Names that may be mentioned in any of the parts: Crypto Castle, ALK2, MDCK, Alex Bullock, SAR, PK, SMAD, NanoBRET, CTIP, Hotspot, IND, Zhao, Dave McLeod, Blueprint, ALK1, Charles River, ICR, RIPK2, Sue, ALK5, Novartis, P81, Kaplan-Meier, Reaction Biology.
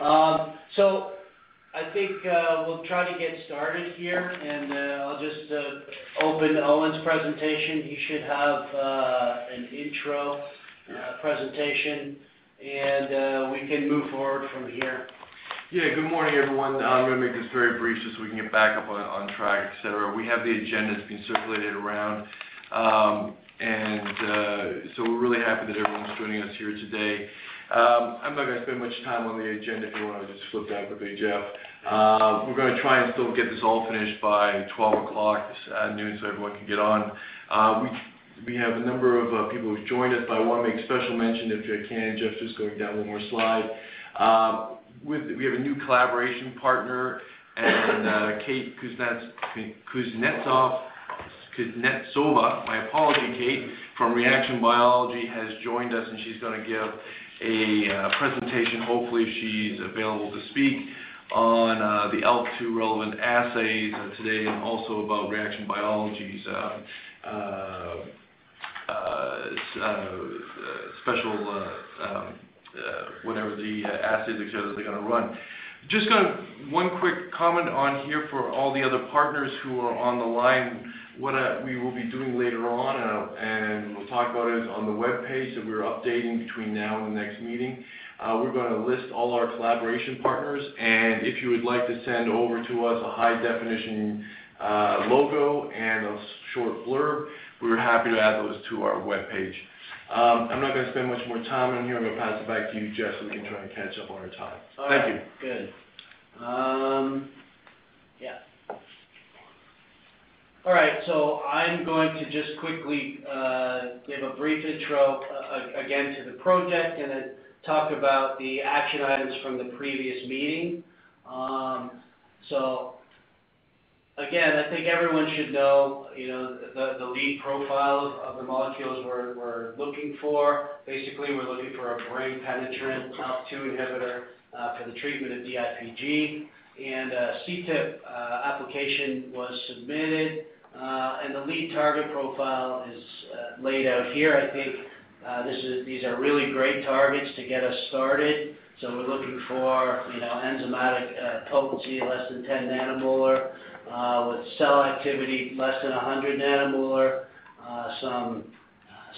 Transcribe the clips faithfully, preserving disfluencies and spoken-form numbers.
Um, so I think uh, we'll try to get started here, and uh, I'll just uh, open Owen's presentation. He should have uh, an intro uh, presentation, and uh, we can move forward from here. Yeah, good morning, everyone. I'm going to make this very brief just so we can get back up on, on track, et cetera. We have the agenda that's been circulated around, um, and uh, so we're really happy that everyone's joining us here today. Um, I'm not going to spend much time on the agenda. If you want to just flip that quickly, Jeff. Uh, we're going to try and still get this all finished by twelve o'clock this afternoon so everyone can get on. Uh, we we have a number of uh, people who've joined us, but I want to make special mention, if I can, Jeff's just going down one more slide. Uh, with, we have a new collaboration partner, and uh, Kate Kuznets, Kuznetsov, Kuznetsova, my apology, Kate, from Reaction Biology has joined us, and she's going to give a uh, presentation, hopefully she's available to speak, on uh, the A L K two relevant assays uh, today, and also about Reaction Biology's uh, uh, uh, uh, special, uh, um, uh, whatever the uh, assays, et cetera, they're going to run. Just going to one quick comment on here for all the other partners who are on the line. What uh, we will be doing later on, uh, and we'll talk about it on the web page that we're updating between now and the next meeting. Uh, we're going to list all our collaboration partners, and if you would like to send over to us a high definition uh, logo and a short blurb, we're happy to add those to our web page. Um, I'm not going to spend much more time on here. I'm going to pass it back to you, Jeff, so we can try and catch up on our time. All Thank right. you. Good. Um, yeah. All right, so I'm going to just quickly uh, give a brief intro, uh, again, to the project, and then talk about the action items from the previous meeting. Um, so, again, I think everyone should know, you know, the, the lead profile of, of the molecules we're, we're looking for. Basically, we're looking for a brain-penetrant A L K two inhibitor uh, for the treatment of D I P G, and a C T I P uh, application was submitted. Uh, and the lead target profile is uh, laid out here. I think uh, this is, these are really great targets to get us started. So we're looking for, you know, enzymatic uh, potency less than ten nanomolar, uh, with cell activity less than one hundred nanomolar, uh, some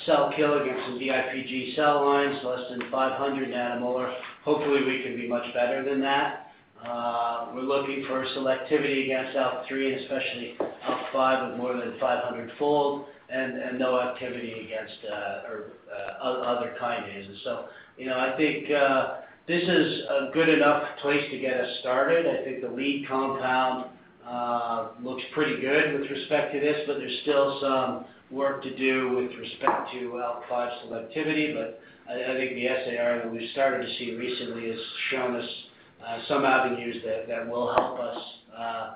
cell killing of some D I P G cell lines less than five hundred nanomolar. Hopefully we can be much better than that. Uh, we're looking for selectivity against A L K three and especially A L K five with more than five hundred fold, and, and no activity against uh, or uh, other kinases. So, you know, I think uh, this is a good enough place to get us started. I think the lead compound uh, looks pretty good with respect to this, but there's still some work to do with respect to A L K five selectivity. But I, I think the S A R that we've started to see recently has shown us Uh, some avenues that, that will help us uh,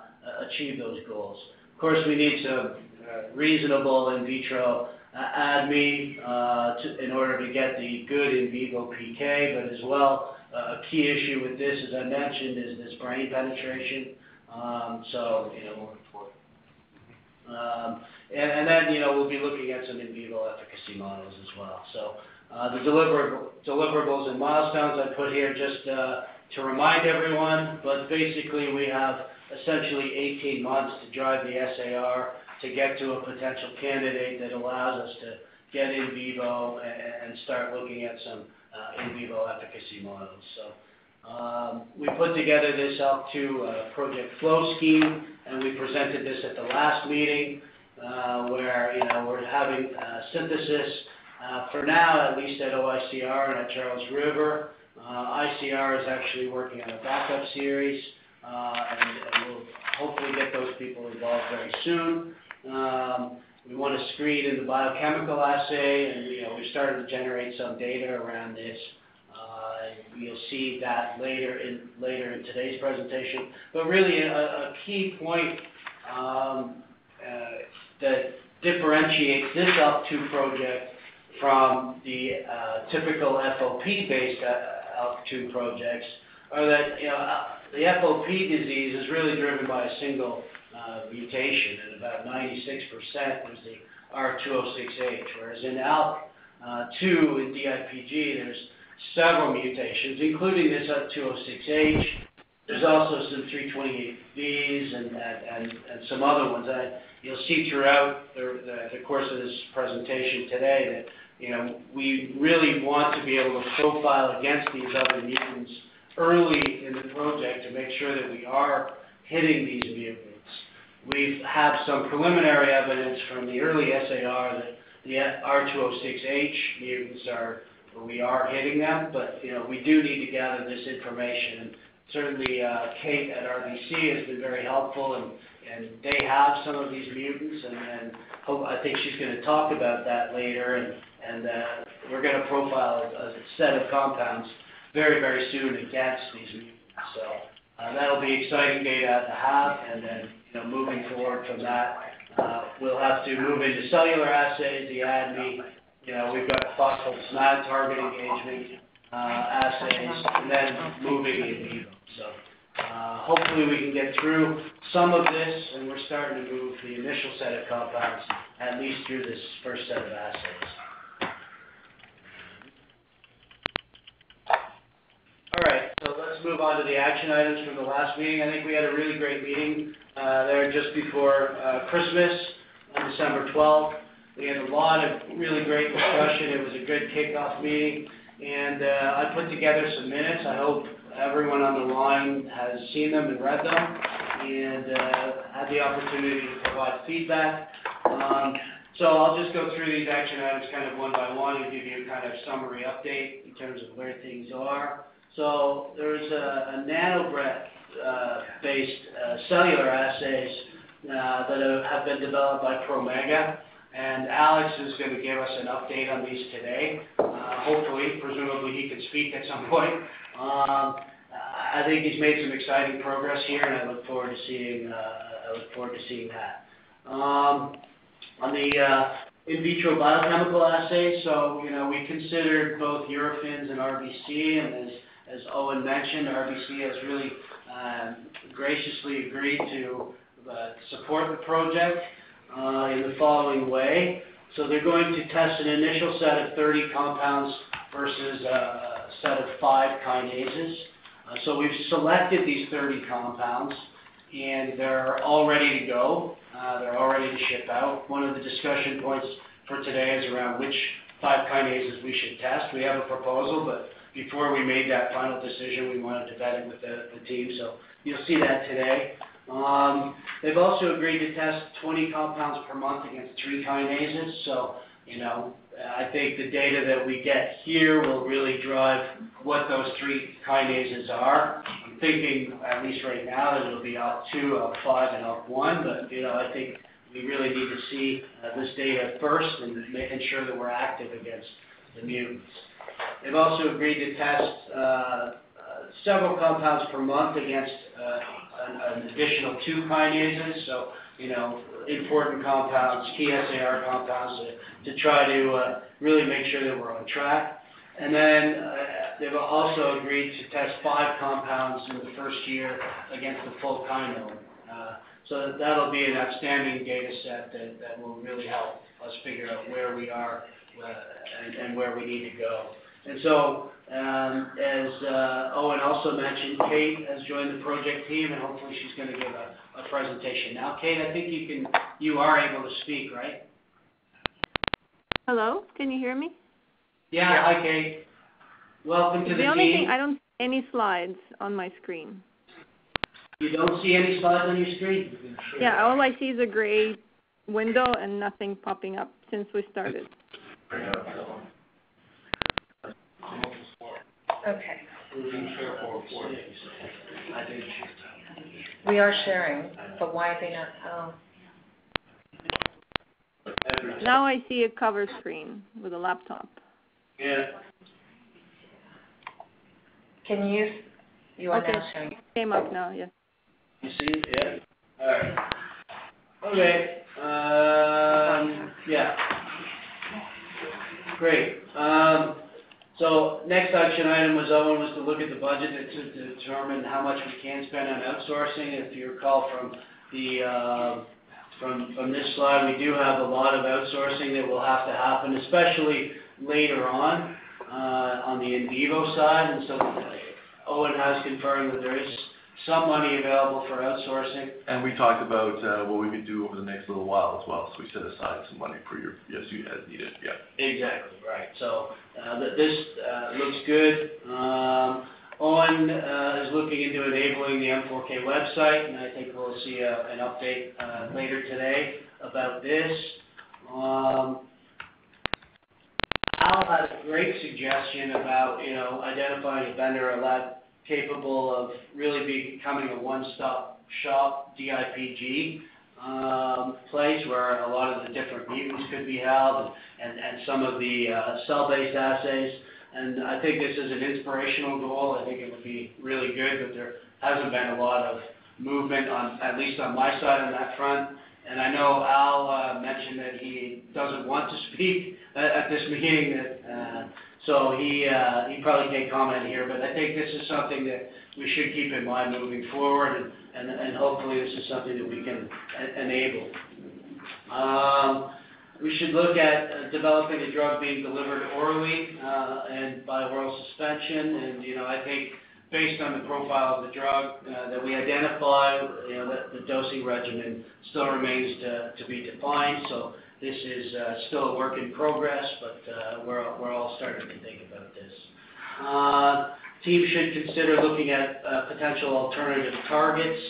achieve those goals. Of course, we need some uh, reasonable in vitro uh, A D M E uh, to, in order to get the good in vivo P K, but as well, uh, a key issue with this, as I mentioned, is this brain penetration. Um, so, you know, um, and, and then, you know, we'll be looking at some in vivo efficacy models as well. So uh, the deliverable, deliverables and milestones I put here just uh, to remind everyone, but basically we have essentially eighteen months to drive the S A R to get to a potential candidate that allows us to get in vivo and, and start looking at some uh, in vivo efficacy models. So um, we put together this A L K two uh, project flow scheme, and we presented this at the last meeting uh, where, you know, we're having uh, synthesis uh, for now, at least at O I C R and at Charles River. Uh, I C R is actually working on a backup series, uh, and, and we'll hopefully get those people involved very soon. Um, we want to screen in the biochemical assay, and, you know, we've started to generate some data around this. Uh, and you'll see that later in later in today's presentation. But really, a, a key point um, uh, that differentiates this A L K two project from the uh, typical F O P-based uh, A L K two projects are that, you know, the F O P disease is really driven by a single uh, mutation, and about ninety-six percent was the R two oh six H, whereas in A L K two uh, in D I P G, there's several mutations, including this two oh six H. There's also some three twenty-eight V's and, and, and, and some other ones. I, you'll see throughout the, the, the course of this presentation today that, you know, we really want to be able to profile against these other mutants early in the project to make sure that we are hitting these mutants. We have some preliminary evidence from the early S A R that the R two oh six H mutants are, we are hitting them, but, you know, we do need to gather this information. Certainly, uh, Kate at R B C has been very helpful, and, and they have some of these mutants, and, and hope, I think she's going to talk about that later, and, and uh, we're going to profile a, a set of compounds very, very soon against these mutants. So uh, that'll be exciting data to have, and then, you know, moving forward from that, uh, we'll have to move into cellular assays, the A D M E, you know, we've got possible SMAD target engagement uh, assays, and then moving in vivo. So uh, hopefully we can get through some of this, and we're starting to move the initial set of compounds at least through this first set of assays. All right, so let's move on to the action items from the last meeting. I think we had a really great meeting uh, there just before uh, Christmas on December twelfth. We had a lot of really great discussion. It was a good kickoff meeting, and uh, I put together some minutes. I hope everyone on the line has seen them and read them, and uh, had the opportunity to provide feedback. Um, so I'll just go through these action items kind of one by one and give you a kind of summary update in terms of where things are. So there's a, a NanoBRET uh, based uh, cellular assays uh, that have been developed by Promega. And Alex is going to give us an update on these today. Uh, hopefully, presumably he can speak at some point. Um, I think he's made some exciting progress here, and I look forward to seeing. Uh, I look forward to seeing that. Um, on the uh, in vitro biochemical assay, so you know we considered both Eurofins and R B C, and as as Owen mentioned, R B C has really um, graciously agreed to uh, support the project. Uh, in the following way. So they're going to test an initial set of thirty compounds versus a set of five kinases. Uh, so we've selected these thirty compounds, and they're all ready to go. Uh, they're all ready to ship out. One of the discussion points for today is around which five kinases we should test. We have a proposal, but before we made that final decision, we wanted to vet it with the, the team. So you'll see that today. Um, they've also agreed to test twenty compounds per month against three kinases, so, you know, I think the data that we get here will really drive what those three kinases are. I'm thinking, at least right now, that it'll be A L K two, A L K five, and A L K one, but, you know, I think we really need to see uh, this data first and making sure that we're active against the mutants. They've also agreed to test uh, uh, several compounds per month against uh, an additional two kinases, so, you know, important compounds, key S A R compounds to, to try to uh, really make sure that we're on track. And then uh, they've also agreed to test five compounds in the first year against the full kinome. Uh, so that'll be an outstanding data set that, that will really help us figure out where we are uh, and, and where we need to go. And so, um, as uh, Owen also mentioned, Kate has joined the project team, and hopefully she's going to give a, a presentation. Now, Kate, I think you can, you are able to speak, right? Hello, can you hear me? Yeah, yeah. Hi, Kate. Welcome to the, the team. The only thing, I don't see any slides on my screen. You don't see any slides on your screen? Yeah, all I see is a gray window and nothing popping up since we started. Okay. We are sharing, but why are they not? Oh. Now I see a cover screen with a laptop. Yeah. Can you? You are okay. Now sharing. Came up now, yes. You see? Yeah. All right. Okay. Um, yeah. Great. Um, So next action item was Owen was to look at the budget to, to determine how much we can spend on outsourcing. If you recall from the uh, from from this slide, we do have a lot of outsourcing that will have to happen, especially later on. uh, on the in vivo side, and so Owen has confirmed that there is some money available for outsourcing. And we talked about uh, what we could do over the next little while as well, so we set aside some money for your, yes, you as needed, yeah. Exactly, right. So uh, th this uh, looks good. Um, Owen uh, is looking into enabling the M four K website, and I think we'll see a, an update uh, later today about this. Um, Al had a great suggestion about, you know, identifying a vendor or lab capable of really becoming a one-stop shop D I P G um, place where a lot of the different mutants could be held, and, and some of the uh, cell-based assays. And I think this is an inspirational goal. I think it would be really good, but there hasn't been a lot of movement, on, at least on my side, on that front. And I know Al uh, mentioned that he doesn't want to speak at, at this meeting, that, uh, so he, uh, he probably can't comment here, but I think this is something that we should keep in mind moving forward, and, and, and hopefully this is something that we can a enable. Um, We should look at uh, developing a drug being delivered orally uh, and by oral suspension. And, you know, I think based on the profile of the drug uh, that we identify, you know, the, the dosing regimen still remains to, to be defined. So this is uh, still a work in progress, but uh, we're, we're all starting to think about this. Uh, team should consider looking at uh, potential alternative targets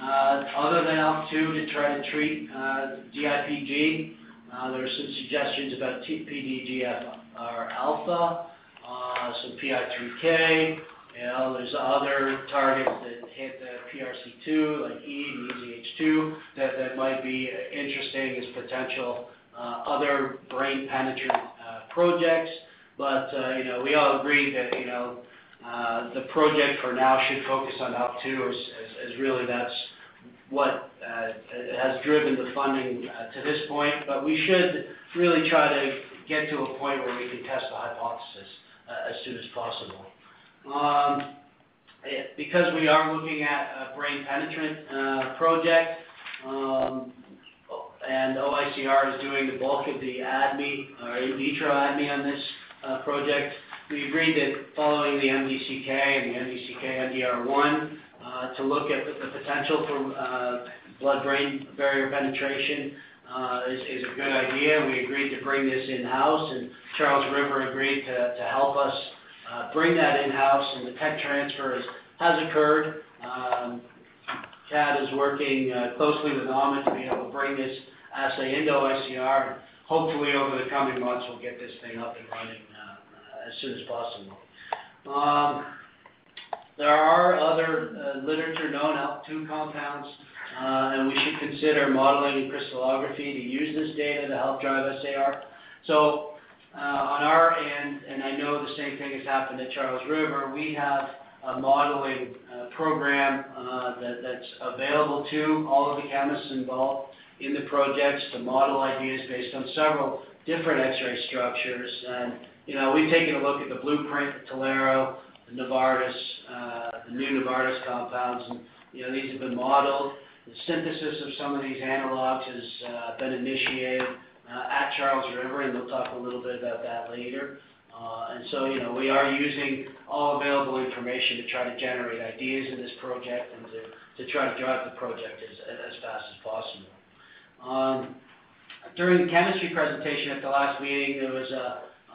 uh, other than A L K two to try to treat uh, D I P G. Uh, there are some suggestions about P D G F R alpha, uh, some P I three K. You know, there's other targets that hit the P R C two, like E and E Z H two, that, that might be interesting as potential uh, other brain penetrant uh, projects. But uh, you know, we all agree that, you know, uh, the project for now should focus on A L K two, as, as, as really that's what uh, has driven the funding uh, to this point, but we should really try to get to a point where we can test the hypothesis uh, as soon as possible. Um, it, because we are looking at a brain penetrant uh, project, um, and O I C R is doing the bulk of the A D M E, or in vitro A D M E on this uh, project, we agreed that following the M D C K and the M D C K N D R one, Uh, to look at the potential for uh, blood-brain barrier penetration uh, is, is a good idea. We agreed to bring this in-house, and Charles River agreed to, to help us uh, bring that in-house, and the tech transfer is, has occurred. Um, Chad is working uh, closely with Ahmed to be able to bring this assay into O I C R, and hopefully over the coming months we'll get this thing up and running uh, as soon as possible. Um, There are other uh, literature known A L K two compounds, uh, and we should consider modeling and crystallography to use this data to help drive S A R. So uh, on our end, and I know the same thing has happened at Charles River, we have a modeling uh, program uh, that, that's available to all of the chemists involved in the projects to model ideas based on several different X-ray structures. And, you know, we've taken a look at the Blueprint, the Tolero, the Novartis, uh, the new Novartis compounds, and, you know, these have been modeled. The synthesis of some of these analogs has uh, been initiated uh, at Charles River, and we'll talk a little bit about that later. Uh, and so, you know, we are using all available information to try to generate ideas in this project and to, to try to drive the project as, as fast as possible. Um, during the chemistry presentation at the last meeting, there was a,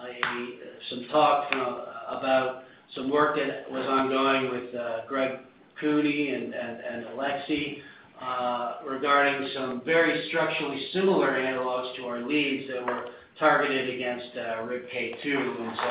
a, some talk from, about some work that was ongoing with uh, Greg Cooney and, and, and Alexi uh, regarding some very structurally similar analogs to our leads that were targeted against uh, R I P K two. And so,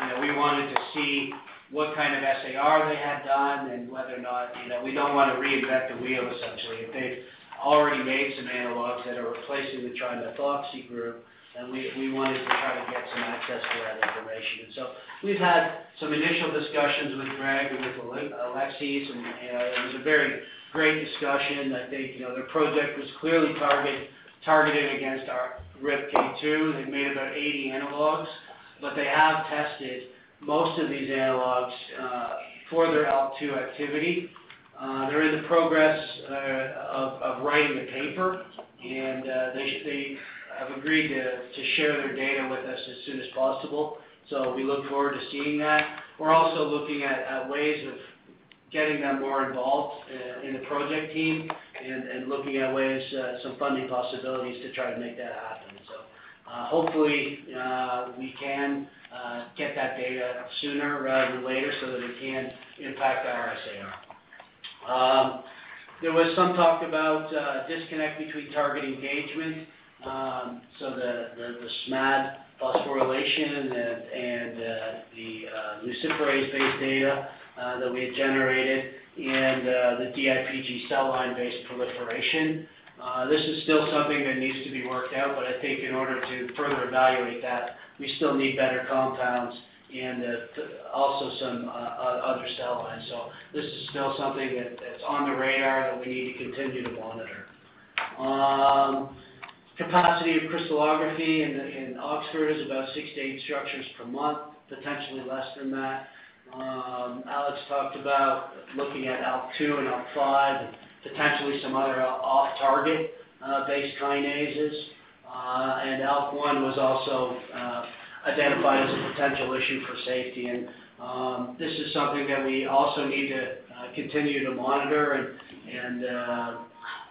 you know, we wanted to see what kind of S A R they had done, and whether or not, you know, we don't want to reinvent the wheel, essentially. If they've already made some analogs that are replacing the trimethoxy group, and we, we wanted to try to get some access to that information. And so we've had some initial discussions with Greg and with Alexis, and you know, it was a very great discussion. I think, you know, their project was clearly target, targeted against our R I P K two. They've made about eighty analogs, but they have tested most of these analogs uh, for their A L K two activity. Uh, they're in the progress uh, of, of writing the paper, and uh, they, they have agreed to, to share their data with us as soon as possible. So we look forward to seeing that. We're also looking at, at ways of getting them more involved uh, in the project team and, and looking at ways, uh, some funding possibilities to try to make that happen. So uh, hopefully uh, we can uh, get that data sooner rather than later so that it can impact our S A R. Um, there was some talk about uh, disconnect between target engagement, um, so the, the, the SMAD phosphorylation and, and uh, the uh, luciferase-based data Uh, that we had generated, and uh, the D I P G cell line-based proliferation. Uh, this is still something that needs to be worked out, but I think in order to further evaluate that, we still need better compounds and uh, also some uh, other cell lines. So this is still something that, that's on the radar that we need to continue to monitor. Um, capacity of crystallography in, in Oxford is about six to eight structures per month, potentially less than that. Um, Alex talked about looking at A L K two and A L K five and potentially some other off-target uh, based kinases, uh, and A L K one was also uh, identified as a potential issue for safety, and um, this is something that we also need to uh, continue to monitor, and, and uh,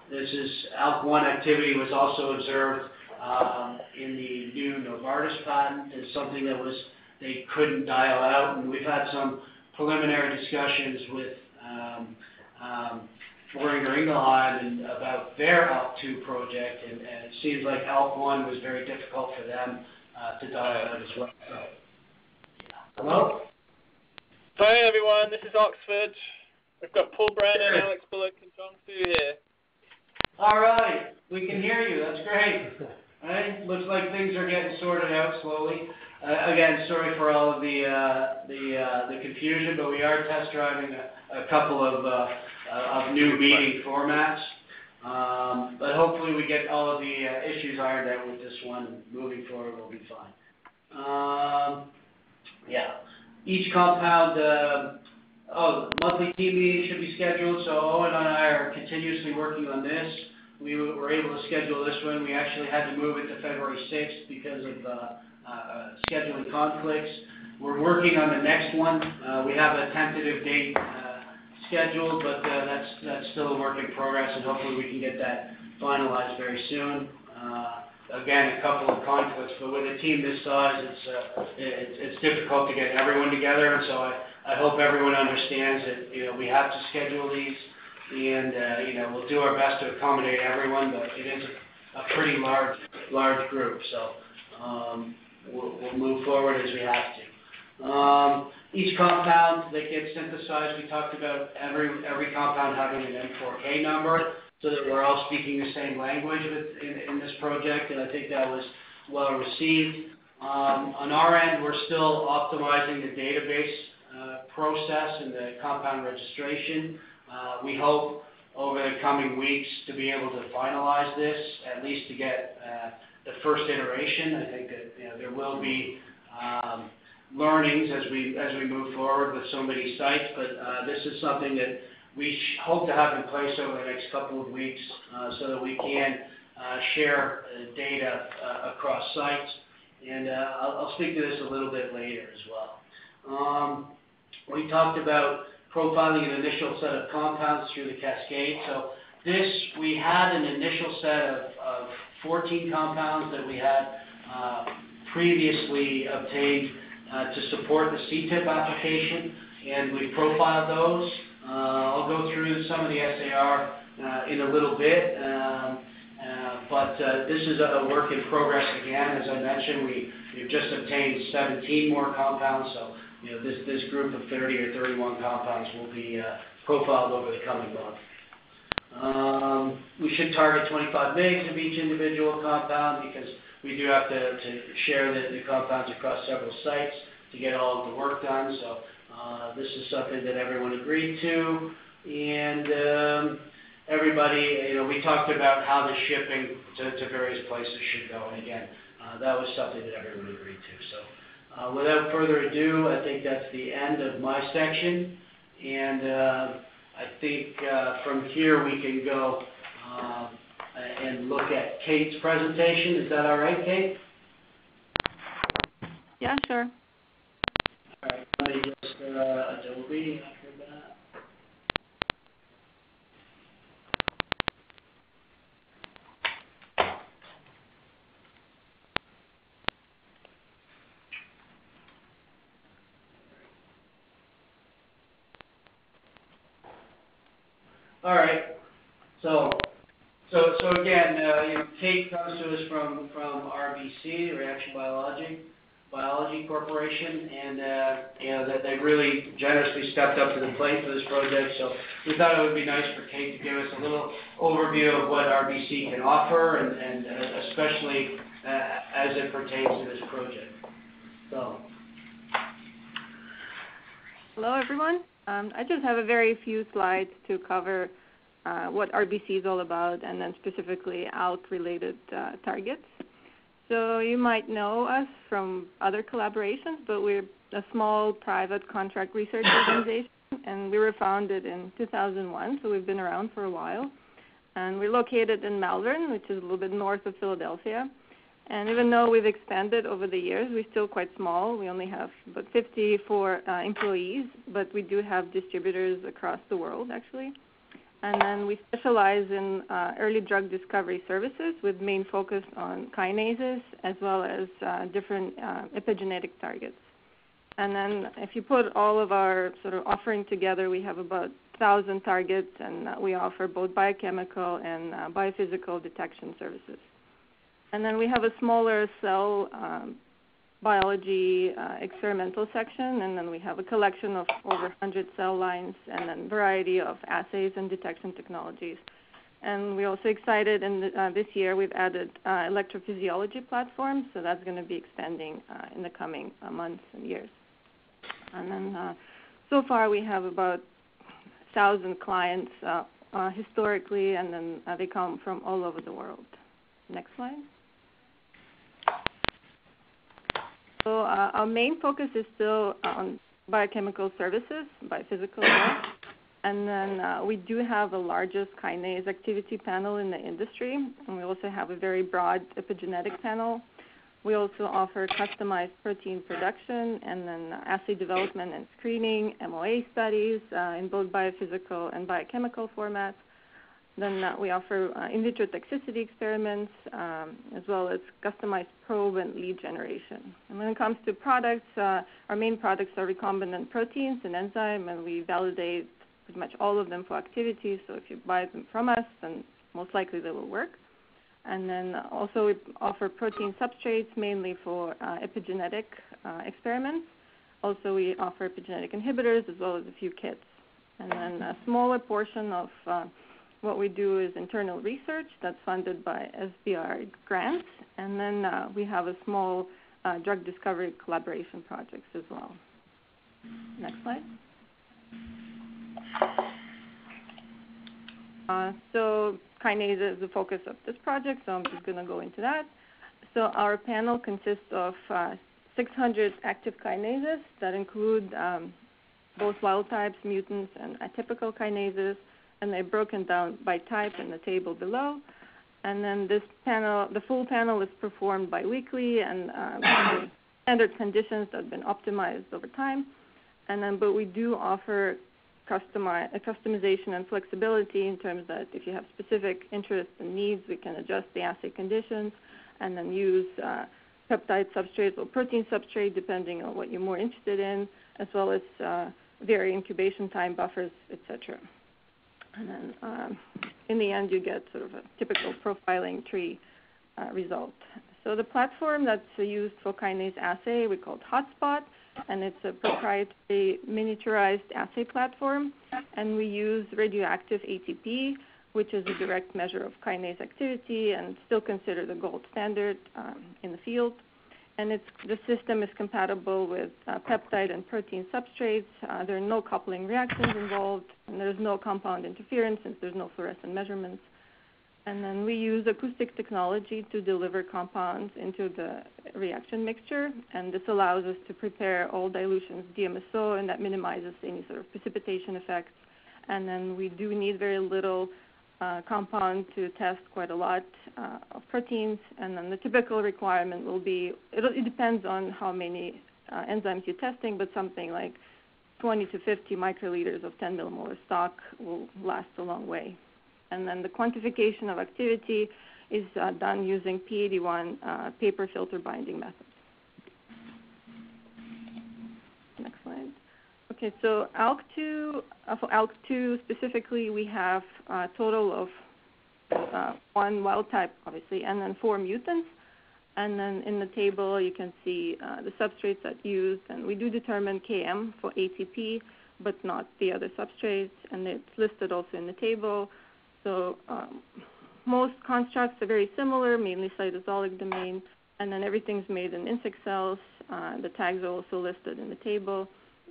this is A L K one activity was also observed um, in the new Novartis patent as something that was they couldn't dial out, and we've had some preliminary discussions with um, um, Boehringer Ingelheim and about their A L K two project, and, and it seems like A L K one was very difficult for them uh, to dial out as well. So, hello? Hi everyone, this is Oxford. We've got Paul Brennan, Alex Bullock, and John Fu here. All right, we can hear you, that's great. All right, looks like things are getting sorted out slowly. Uh, again, sorry for all of the uh, the, uh, the confusion, but we are test driving a, a couple of, uh, of new meeting formats. Um, but hopefully we get all of the uh, issues ironed out with this one. Moving forward, we'll be fine. Um, yeah. Each compound, uh, oh, monthly team meeting should be scheduled, so Owen and I are continuously working on this. We were able to schedule this one. We actually had to move it to February sixth because of uh, Uh, scheduling conflicts. We're working on the next one. Uh, we have a tentative date uh, scheduled, but uh, that's that's still a work in progress, and hopefully we can get that finalized very soon. Uh, again, a couple of conflicts, but with a team this size, it's uh, it, it's difficult to get everyone together, and so I, I hope everyone understands that you know we have to schedule these, and uh, you know we'll do our best to accommodate everyone, but it is a, a pretty large large group, so. Um, We'll, we'll move forward as we have to. Um, each compound that gets synthesized, we talked about every every compound having an M four K number, so that we're all speaking the same language with, in, in this project, and I think that was well received. Um, on our end, we're still optimizing the database uh, process and the compound registration. Uh, we hope over the coming weeks to be able to finalize this, at least to get uh, the first iteration. I think that you know, there will be um, learnings as we as we move forward with so many sites, but uh, this is something that we sh hope to have in place over the next couple of weeks, uh, so that we can uh, share uh, data uh, across sites. And uh, I'll, I'll speak to this a little bit later as well. Um, we talked about profiling an initial set of compounds through the cascade. So this, we had an initial set of, of fourteen compounds that we had uh, previously obtained uh, to support the C T I P application, and we profiled those. Uh, I'll go through some of the S A R uh, in a little bit, um, uh, but uh, this is a work in progress again. As I mentioned, we, we've just obtained seventeen more compounds, so you know, this, this group of thirty or thirty-one compounds will be uh, profiled over the coming month. Um, we should target twenty-five megs of each individual compound, because we do have to, to share the, the compounds across several sites to get all of the work done. So uh, this is something that everyone agreed to, and um, everybody, you know, we talked about how the shipping to, to various places should go, and again, uh, that was something that everyone agreed to. So uh, without further ado, I think that's the end of my section, and uh, I think uh, from here we can go um, and look at Kate's presentation. Is that all right, Kate? Yeah, sure. Alright, everybody just uh, Adobe after that. All right. So, so, so again, uh, you know, Kate comes to us from from R B C, Reaction Biology, Biology Corporation, and uh, you know that they really generously stepped up to the plate for this project. So we thought it would be nice for Kate to give us a little overview of what R B C can offer, and and uh, especially uh, as it pertains to this project. So, hello everyone. Um, I just have a very few slides to cover uh, what R B C is all about, and then specifically ALK-related uh, targets. So you might know us from other collaborations, but we're a small private contract research organization, and we were founded in two thousand one, so we've been around for a while. And we're located in Malvern, which is a little bit north of Philadelphia. And even though we've expanded over the years, we're still quite small. We only have about fifty-four uh, employees, but we do have distributors across the world, actually. And then we specialize in uh, early drug discovery services with main focus on kinases as well as uh, different uh, epigenetic targets. And then if you put all of our sort of offering together, we have about one thousand targets, and we offer both biochemical and uh, biophysical detection services. And then we have a smaller cell um, biology uh, experimental section, and then we have a collection of over one hundred cell lines and then variety of assays and detection technologies. And we're also excited, in the, uh, this year we've added uh, electrophysiology platform, so that's going to be expanding uh, in the coming uh, months and years. And then uh, so far we have about one thousand clients uh, uh, historically, and then uh, they come from all over the world. Next slide. So uh, our main focus is still on biochemical services, biophysical work, and then uh, we do have the largest kinase activity panel in the industry, and we also have a very broad epigenetic panel. We also offer customized protein production, and then assay development and screening, M O A studies uh, in both biophysical and biochemical formats. Then uh, we offer uh, in vitro toxicity experiments, um, as well as customized probe and lead generation. And when it comes to products, uh, our main products are recombinant proteins and enzyme, and we validate pretty much all of them for activity. So if you buy them from us, then most likely they will work. And then also we offer protein substrates, mainly for uh, epigenetic uh, experiments. Also we offer epigenetic inhibitors, as well as a few kits. And then a smaller portion of uh, what we do is internal research that's funded by S B R grants, and then uh, we have a small uh, drug discovery collaboration projects as well. Next slide. Uh, so kinase is the focus of this project, so I'm just going to go into that. So our panel consists of uh, six hundred active kinases that include um, both wild types, mutants, and atypical kinases. And they're broken down by type in the table below. And then this panel, the full panel is performed biweekly and um, standard conditions that have been optimized over time. And then, but we do offer customize, customization and flexibility in terms that if you have specific interests and needs, we can adjust the assay conditions and then use uh, peptide substrates or protein substrate depending on what you're more interested in, as well as uh, vary incubation time buffers, et cetera. And then um, in the end, you get sort of a typical profiling tree uh, result. So the platform that's used for kinase assay, we call it Hotspot, and it's a proprietary miniaturized assay platform. And we use radioactive A T P, which is a direct measure of kinase activity and still considered the gold standard um, in the field. And it's, the system is compatible with uh, peptide and protein substrates. Uh, there are no coupling reactions involved, and there's no compound interference since there's no fluorescent measurements. And then we use acoustic technology to deliver compounds into the reaction mixture, and this allows us to prepare all dilutions D M S O, and that minimizes any sort of precipitation effects. And then we do need very little Uh, compound to test quite a lot uh, of proteins, and then the typical requirement will be, it'll, it depends on how many uh, enzymes you're testing, but something like twenty to fifty microliters of ten millimolar stock will last a long way. And then the quantification of activity is uh, done using P eighty-one uh, paper filter binding methods. Next slide. Okay, so A L K two, uh, for A L K two specifically, we have a total of uh, one wild type, obviously, and then four mutants. And then in the table, you can see uh, the substrates that used, and we do determine K M for A T P, but not the other substrates, and it's listed also in the table. So um, most constructs are very similar, mainly cytosolic domain, and then everything's made in insect cells. Uh, the tags are also listed in the table.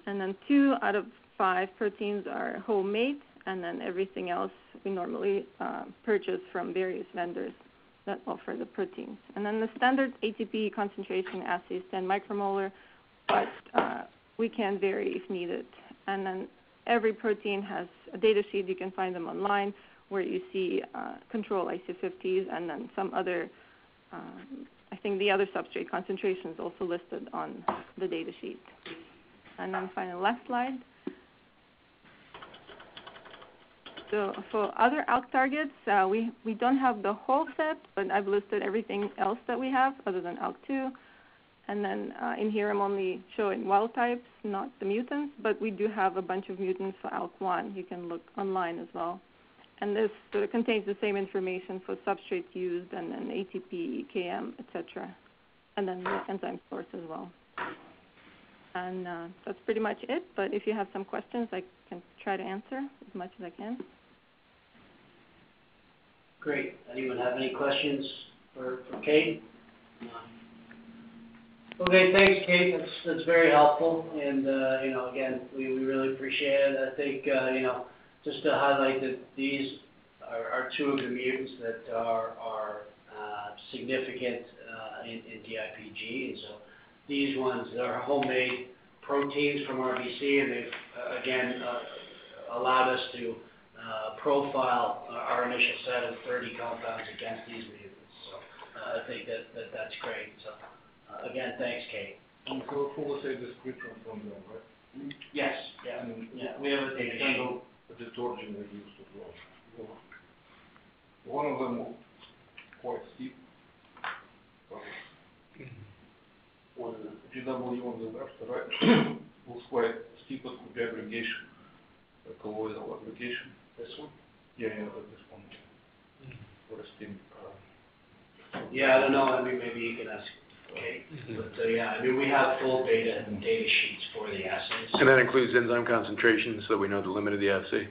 And then two out of five proteins are homemade, and then everything else we normally uh, purchase from various vendors that offer the proteins. And then the standard A T P concentration assay is ten micromolar, but uh, we can vary if needed. And then every protein has a data sheet. You can find them online where you see uh, control I C fifties and then some other, uh, I think the other substrate concentrations also listed on the data sheet. And then final last slide. So for other A L K targets, uh, we, we don't have the whole set, but I've listed everything else that we have other than A L K two. And then uh, in here I'm only showing wild types, not the mutants, but we do have a bunch of mutants for A L K one. You can look online as well. And this sort of contains the same information for substrates used and then A T P, K M, et cetera. And then the enzyme source as well. And uh, that's pretty much it, but if you have some questions, I can try to answer as much as I can. Great. Anyone have any questions for, for Kate? Okay, thanks, Kate. That's, that's very helpful. And, uh, you know, again, we, we really appreciate it. I think, uh, you know, just to highlight that these are, are two of the mutants that are, are uh, significant uh, in, in D I P G. And so these ones are homemade proteins from R B C, and they've, uh, again, uh, allowed us to Uh, profile uh, our initial set of thirty compounds against these mutants. So uh, I think that, that that's great. So uh, again, thanks, Kate. And for for say the script from them, right? Mm-hmm. Yes. Yeah. And yeah. We have a example of the origin they used to grow. One of them quite steep. Well, the G W on the left, right, was quite steep but could be aggregation, like a colloidal aggregation. This one? Yeah, yeah, like this one. Mm. What a steam. Uh, yeah, I don't know. I mean, maybe you can ask. Okay. Mm-hmm. But uh, yeah, I mean, we have full data and data sheets for the assays. And that includes enzyme concentrations, so we know the limit of the assay.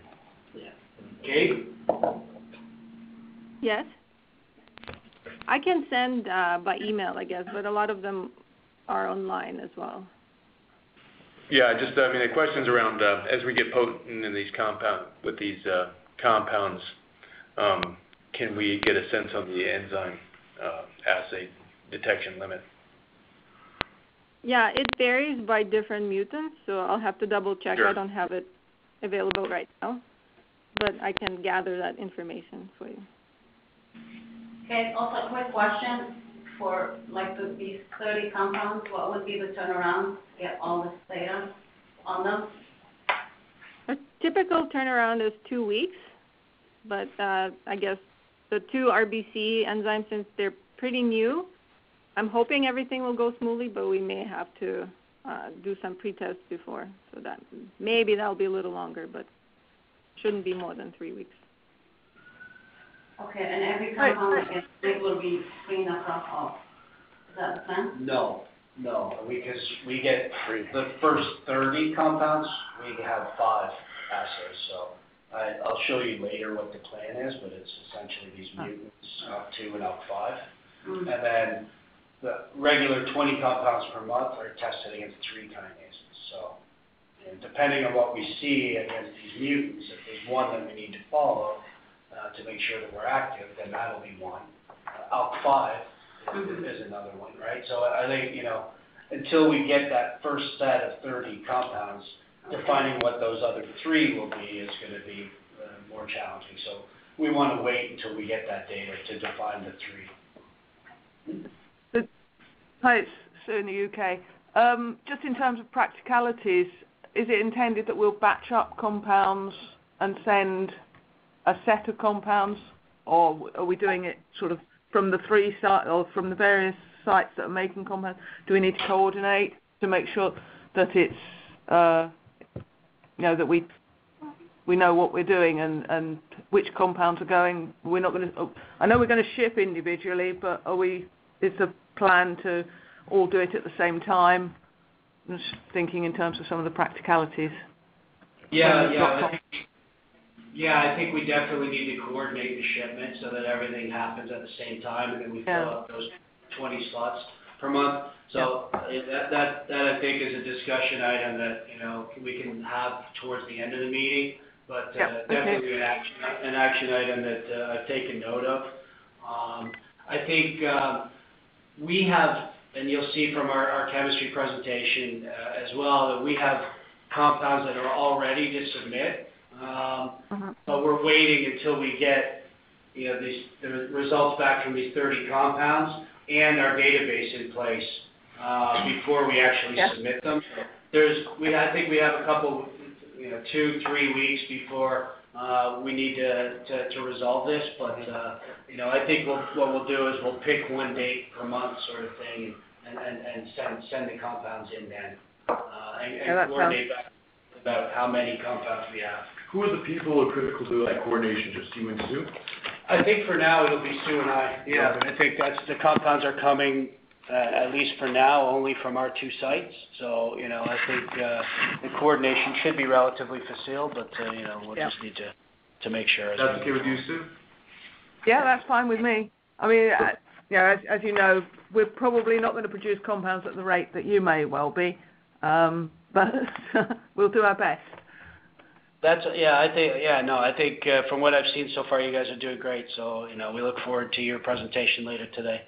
Yeah. Kate? Yes. I can send uh, by email, I guess, but a lot of them are online as well. Yeah, just I mean the questions around uh, as we get potent in these compound with these uh, compounds, um, can we get a sense of the enzyme uh, assay detection limit? Yeah, it varies by different mutants, so I'll have to double check. Sure. I don't have it available right now, but I can gather that information for you. Okay. Also, a quick question. For like the, these thirty compounds, what would be the turnaround to get all this data on them? A typical turnaround is two weeks, but uh, I guess the two R B C enzymes, since they're pretty new, I'm hoping everything will go smoothly, but we may have to uh, do some pre-tests before, so that maybe that'll be a little longer, but shouldn't be more than three weeks. Okay, and every compound that gets big will be screened across all. Is that the plan? No, no, because we get the first thirty compounds, we have five assays. So I, I'll show you later what the plan is, but it's essentially these mutants, A L K two and A L K five. Mm-hmm. And then the regular twenty compounds per month are tested against three kinases. So depending on what we see against these mutants, if there's one that we need to follow, Uh, to make sure that we're active, then that'll be one. Uh, A L K five mm-hmm. is another one, right? So I think, you know, until we get that first set of thirty compounds, okay, defining what those other three will be is going to be uh, more challenging. So we want to wait until we get that data to define the three. The place in the U K Um, just in terms of practicalities, is it intended that we'll batch up compounds and send a set of compounds, or are we doing it sort of from the three sites or from the various sites that are making compounds? Do we need to coordinate to make sure that it's uh, you know that we we know what we're doing and, and which compounds are going? We're not going to. Oh, I know we're going to ship individually, but are we? Is the plan to all do it at the same time? I'm just thinking in terms of some of the practicalities. Yeah, yeah. I think, yeah, I think we definitely need to coordinate the shipment so that everything happens at the same time, and then we yeah. fill up those twenty slots per month. So yeah. that, that that I think is a discussion item that you know we can have towards the end of the meeting, but uh, yeah. definitely okay. an action an action item that uh, I've taken note of. Um, I think uh, we have. And you'll see from our, our chemistry presentation uh, as well that we have compounds that are all ready to submit, um, mm-hmm. but we're waiting until we get you know, these, the results back from these thirty compounds and our database in place uh, before we actually yeah. submit them. So there's, we, I think we have a couple, you know, two, three weeks before uh, we need to, to, to resolve this, but uh, you know, I think we'll, what we'll do is we'll pick one date per month sort of thing. And, and, and send, send the compounds in then, uh, and, and yeah, coordinate sounds... about, about how many compounds we have. Who are the people who are critical to that coordination? Just you and Sue? I think for now it'll be Sue and I. Yeah, yeah. I think that's the compounds are coming, uh, at least for now, only from our two sites. So, you know, I think uh, the coordination should be relatively facile, but, uh, you know, we'll yeah. just need to, to make sure. That's okay with you, Sue? Yeah, that's fine with me. I mean, I, you know, as, as you know, we're probably not going to produce compounds at the rate that you may well be, um, but we'll do our best. That's yeah, I think yeah, no, I think uh, from what I've seen so far, you guys are doing great. So you know, we look forward to your presentation later today.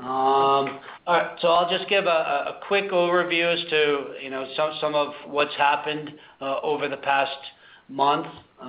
Um, all right, so I'll just give a, a quick overview as to you know some some of what's happened uh, over the past month uh,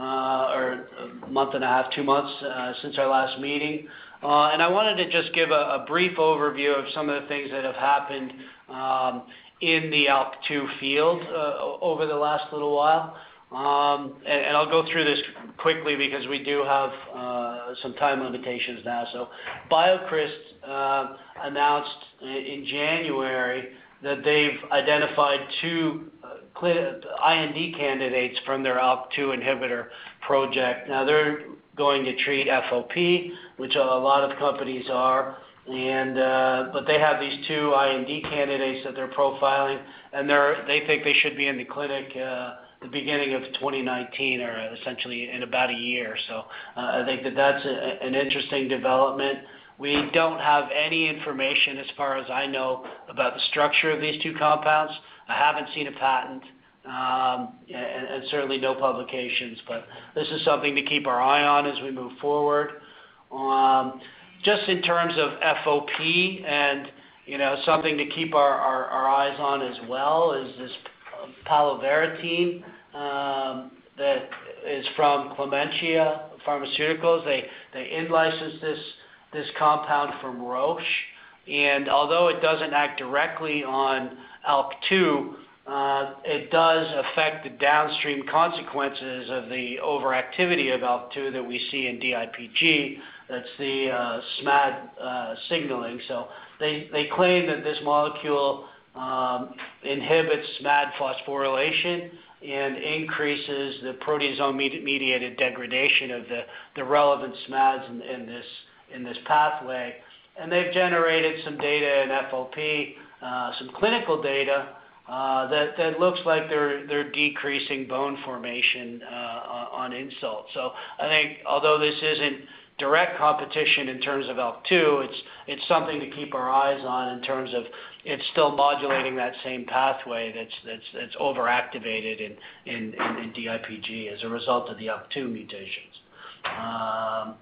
or a month and a half, two months uh, since our last meeting. Uh, and I wanted to just give a, a brief overview of some of the things that have happened um, in the A L K two field uh, over the last little while. Um, and, and I'll go through this quickly because we do have uh, some time limitations now. So BioCryst uh, announced in January that they've identified two uh, I N D candidates from their A L K two inhibitor project. Now they're going to treat F O P, which a lot of companies are, and uh, but they have these two I N D candidates that they're profiling, and they're they think they should be in the clinic uh, the beginning of twenty nineteen, or essentially in about a year. So uh, I think that that's a, an interesting development. We don't have any information, as far as I know, about the structure of these two compounds. I haven't seen a patent. Um, and, and certainly no publications, but this is something to keep our eye on as we move forward. Um, just in terms of F O P, and you know, something to keep our, our, our eyes on as well is this palovarotene um, that is from Clementia Pharmaceuticals. They they in-licensed this this compound from Roche, and although it doesn't act directly on A L K two. Uh, it does affect the downstream consequences of the overactivity of A L K two that we see in D I P G. That's the uh, SMAD uh, signaling. So they, they claim that this molecule um, inhibits SMAD phosphorylation and increases the proteasome-mediated degradation of the, the relevant SMADs in, in, this, in this pathway. And they've generated some data in F O P, uh, some clinical data, Uh, that, that looks like they're, they're decreasing bone formation uh, on insult. So I think although this isn't direct competition in terms of A L K two, it's, it's something to keep our eyes on in terms of it's still modulating that same pathway that's, that's, that's overactivated in, in, in, in D I P G as a result of the A L K two mutations. Um,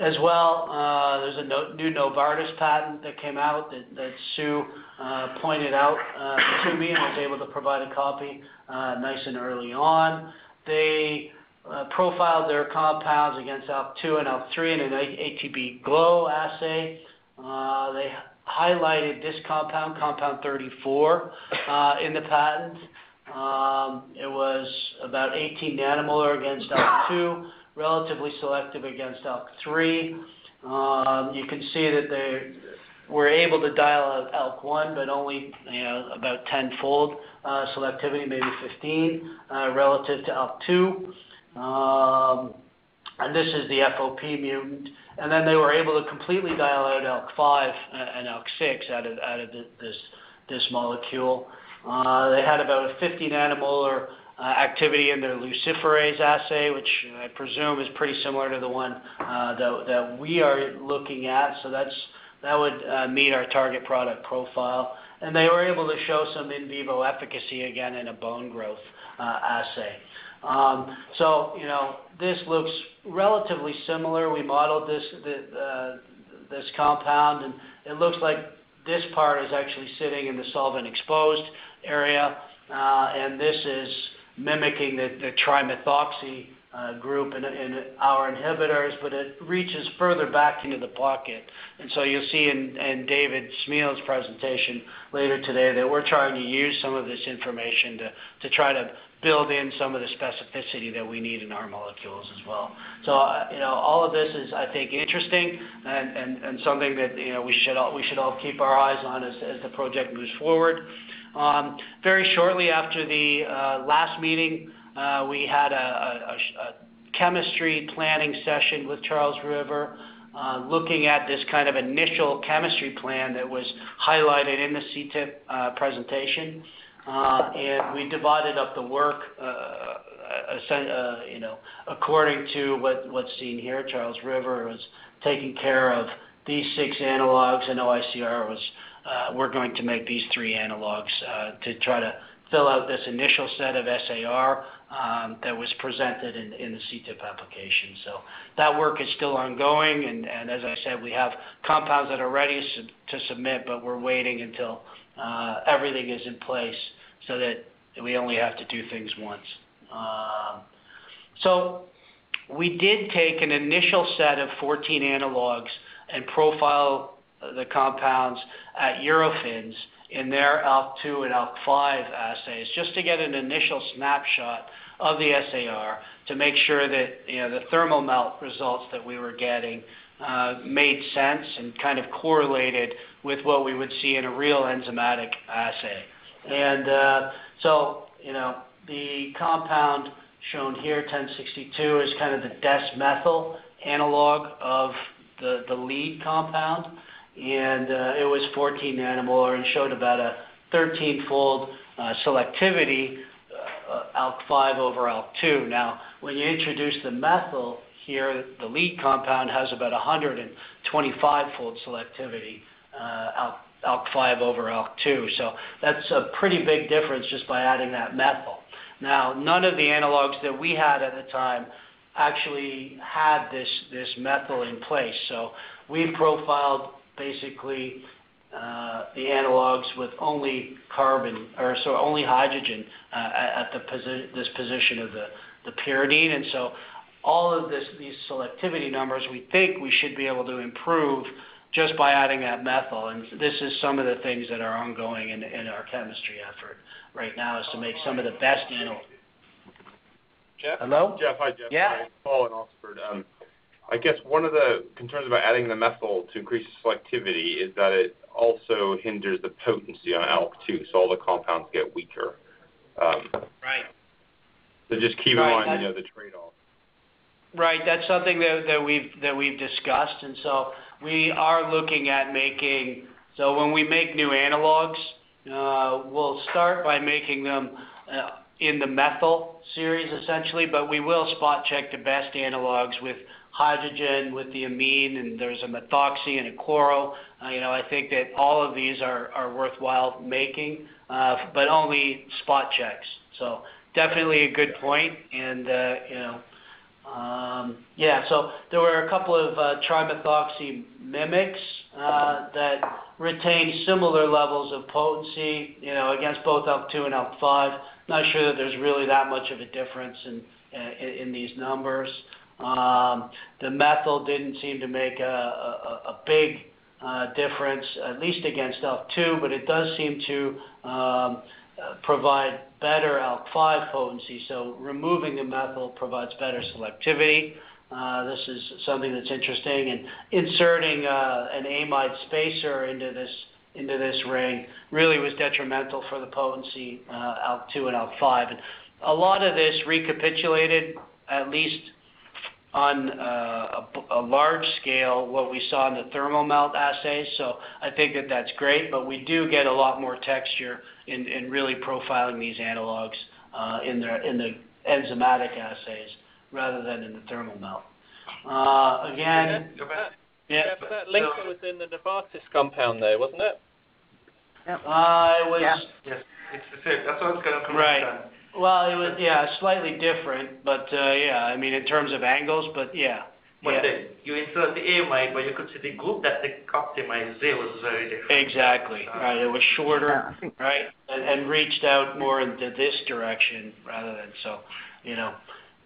As well, uh, there's a no, new Novartis patent that came out that, that Sue uh, pointed out uh, to me, and was able to provide a copy uh, nice and early on. They uh, profiled their compounds against A L K two and A L K three in an A T P glow assay. Uh, they highlighted this compound, compound thirty-four, uh, in the patent. Um, it was about eighteen nanomolar against A L K two, relatively selective against A L K three. Um, you can see that they were able to dial out A L K one, but only you know, about tenfold uh, selectivity, maybe fifteen, uh, relative to A L K two. Um, and this is the F O P mutant. And then they were able to completely dial out A L K five and A L K six out of, out of this, this molecule. Uh, they had about a fifty nanomolar uh, activity in their luciferase assay, which I presume is pretty similar to the one uh, that, that we are looking at. So that's, that would uh, meet our target product profile. And they were able to show some in vivo efficacy, again, in a bone growth uh, assay. Um, so, you know, this looks relatively similar. We modeled this, the, uh, this compound, and it looks like this part is actually sitting in the solvent-exposed area, uh, and this is mimicking the, the trimethoxy uh, group in, in our inhibitors, but it reaches further back into the pocket. And so you'll see in, in David Smeal's presentation later today that we're trying to use some of this information to, to try to build in some of the specificity that we need in our molecules as well. So, uh, you know, all of this is, I think, interesting and, and, and something that, you know, we should all, we should all keep our eyes on as, as the project moves forward. Um, very shortly after the uh, last meeting, uh, we had a, a, a chemistry planning session with Charles River, uh, looking at this kind of initial chemistry plan that was highlighted in the C T I P uh, presentation. Uh, and we divided up the work, uh, uh, you know, according to what, what's seen here. Charles River was taking care of these six analogs, and O I C R was, uh, we're going to make these three analogs uh, to try to fill out this initial set of S A R um, that was presented in, in the C T I P application. So that work is still ongoing, and, and as I said, we have compounds that are ready sub to submit, but we're waiting until Uh, everything is in place so that we only have to do things once. Uh, so we did take an initial set of fourteen analogs and profile the compounds at Eurofins in their A L K two and A L K five assays just to get an initial snapshot of the S A R to make sure that you know, the thermal melt results that we were getting Uh, made sense and kind of correlated with what we would see in a real enzymatic assay. And uh, so, you know, the compound shown here, ten sixty-two, is kind of the desmethyl analog of the, the lead compound. And uh, it was fourteen nanomolar and showed about a thirteen-fold uh, selectivity, uh, A L K five over A L K two. Now, when you introduce the methyl, here, the lead compound has about one hundred twenty-five-fold selectivity, uh, A L K five over A L K two. So that's a pretty big difference just by adding that methyl. Now, none of the analogs that we had at the time actually had this, this methyl in place. So we profiled basically uh, the analogs with only carbon, or so only hydrogen uh, at the posi this position of the, the pyridine. And so all of this, these selectivity numbers, we think we should be able to improve just by adding that methyl. And this is some of the things that are ongoing in, in our chemistry effort right now, is to make some of the best anal. Jeff? Hello? Jeff, hi, Jeff. Yeah. Hi, Paul in Oxford. Um, I guess one of the concerns about adding the methyl to increase selectivity is that it also hinders the potency on A L K two, so all the compounds get weaker. Um, right. So just keep right, in mind, you know, the trade-off. Right, that's something that, that we've that we've discussed, and so we are looking at making. So when we make new analogs, uh, we'll start by making them uh, in the methyl series essentially, but we will spot check the best analogs with hydrogen, with the amine, and there's a methoxy and a chloro. Uh, you know, I think that all of these are are worthwhile making, uh, but only spot checks. So definitely a good point, and uh, you know. Um, yeah, so there were a couple of uh, trimethoxy mimics uh, that retained similar levels of potency, you know, against both A L K two and A L K five. Not sure that there's really that much of a difference in in, in these numbers. Um, the methyl didn't seem to make a, a, a big uh, difference, at least against A L K two, but it does seem to um, provide better A L K five potency, so removing the methyl provides better selectivity. Uh, this is something that's interesting, and inserting uh, an amide spacer into this into this ring really was detrimental for the potency uh, A L K two and A L K five. And a lot of this recapitulated, at least on uh, a, a large scale, what we saw in the thermal melt assays. So I think that that's great, but we do get a lot more texture in, in really profiling these analogs uh, in, the, in the enzymatic assays rather than in the thermal melt. Uh, again, yeah, that, yeah, yeah, but that linker was in the Novartis compound there, wasn't it? Yeah. Uh, it was. Yeah. Yes, it's the same. That's what I was going to comment right. on. Well, it was, yeah, slightly different, but uh, yeah, I mean, in terms of angles, but yeah. But yeah. Then you insert the amide, but you could see the group that they optimized there was very different. Exactly, uh, right, it was shorter, yeah, right, and, and reached out more into this direction rather than so, you know.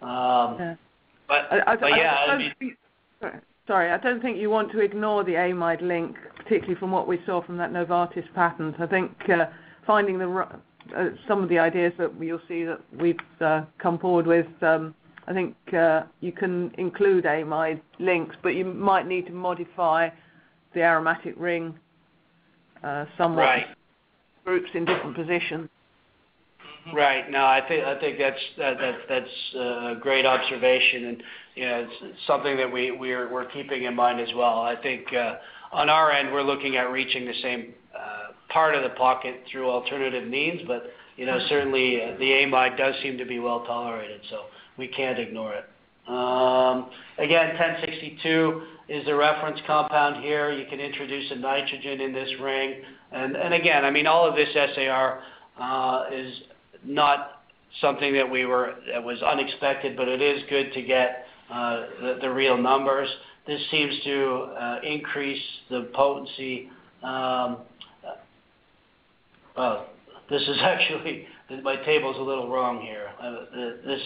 Um, yeah. But, I, I, but I, yeah, I, I mean, think, sorry, sorry, I don't think you want to ignore the amide link, particularly from what we saw from that Novartis patent. I think uh, finding the... Uh, some of the ideas that you'll see that we've uh, come forward with, um, I think uh, you can include amide links, but you might need to modify the aromatic ring uh, somewhat. Right. Groups in different positions. Right. No, I think I think that's that, that that's a great observation, and you know, it's, it's something that we we're we're keeping in mind as well. I think uh, on our end, we're looking at reaching the same Uh, part of the pocket through alternative means, but you know, certainly uh, the amide does seem to be well tolerated, so we can't ignore it. Um, again, ten sixty-two is the reference compound here. You can introduce a nitrogen in this ring, and, and again, I mean, all of this S A R uh, is not something that we were that was unexpected, but it is good to get uh, the, the real numbers. This seems to uh, increase the potency. Um, Well, this is actually, my table's a little wrong here. Uh, this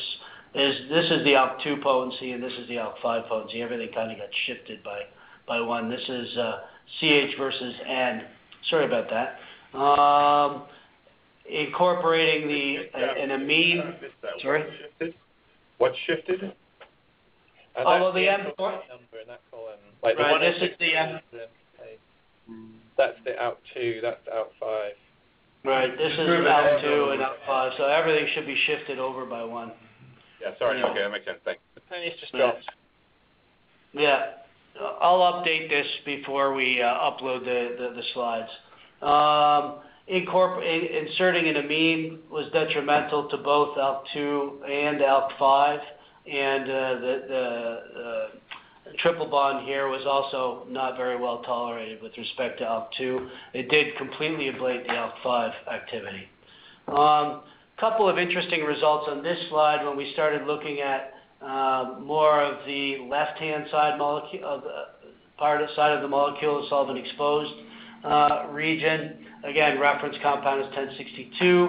is this is the A L K two potency and this is the A L K five potency. Everything kind of got shifted by, by one. This is uh, C H versus N. Sorry about that. Um, incorporating the uh, an amine. Sorry? What shifted? Although the M four. Right, this is the M. That's the A L K two, that's the A L K five. Right, this is A L K two and A L K five, so everything should be shifted over by one. Yeah, sorry, you know. Okay, that makes sense, thanks. The pennies just dropped. Yeah, I'll update this before we uh, upload the, the, the slides. Um, inserting an amine was detrimental to both A L K two and A L K five, and uh, the, the uh, triple bond here was also not very well tolerated with respect to A L K two. It did completely ablate the A L K five activity. A um, couple of interesting results on this slide when we started looking at uh, more of the left-hand side molecule, of the part of side of the molecule, the solvent-exposed uh, region. Again, reference compound is ten sixty-two,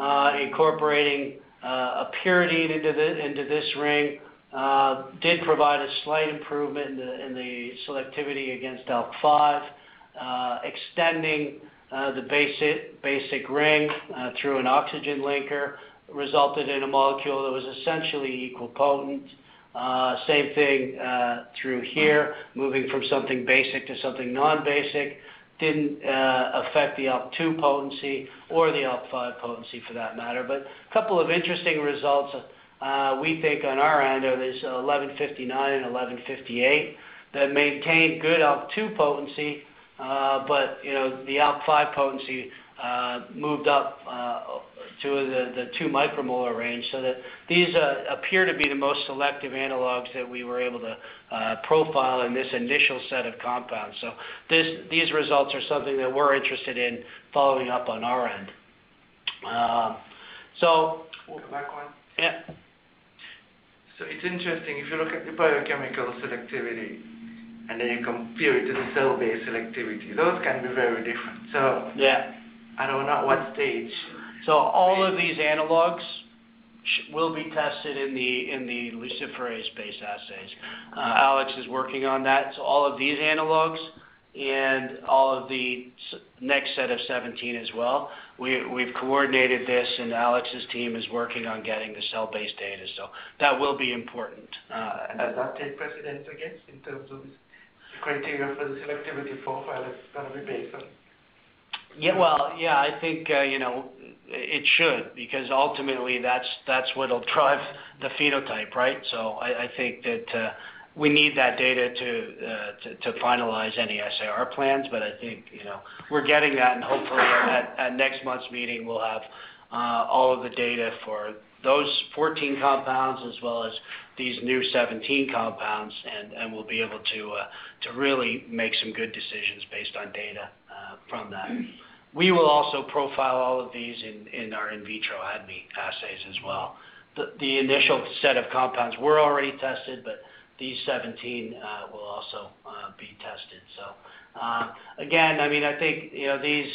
uh, incorporating uh, a pyridine into the into this ring. Uh, did provide a slight improvement in the, in the selectivity against A L K five, uh, extending uh, the basic, basic ring uh, through an oxygen linker resulted in a molecule that was essentially equal potent. Uh, same thing uh, through here, moving from something basic to something non-basic. Didn't uh, affect the A L K two potency or the A L K five potency for that matter, but a couple of interesting results. Uh, we think on our end are these eleven fifty-nine and eleven fifty-eight that maintain good A L K two potency, uh, but you know the A L K five potency uh, moved up uh, to the, the two micromolar range, so that these uh, appear to be the most selective analogs that we were able to uh, profile in this initial set of compounds. So this, these results are something that we're interested in following up on our end. Um, so go back one. Yeah. So it's interesting, if you look at the biochemical selectivity and then you compare it to the cell-based selectivity, those can be very different. So yeah, I don't know what stage. So all of these analogs sh will be tested in the in the luciferase-based assays. Uh, Alex is working on that. So all of these analogs and all of the next set of seventeen as well. We, we've coordinated this, and Alex's team is working on getting the cell-based data, so that will be important. Uh, Does that take precedence against in terms of the criteria for the selectivity profile it's going to be based on? Yeah, well, yeah, I think, uh, you know, it should, because ultimately that's, that's what will drive the phenotype, right? So I, I think that uh, we need that data to, uh, to to finalize any S A R plans, but I think, you know, we're getting that, and hopefully at, at next month's meeting we'll have uh, all of the data for those fourteen compounds as well as these new seventeen compounds, and, and we'll be able to uh, to really make some good decisions based on data uh, from that. We will also profile all of these in, in our in vitro A D M E assays as well. The, the initial set of compounds were already tested, but these seventeen uh, will also uh, be tested. So uh, again, I mean, I think, you know, these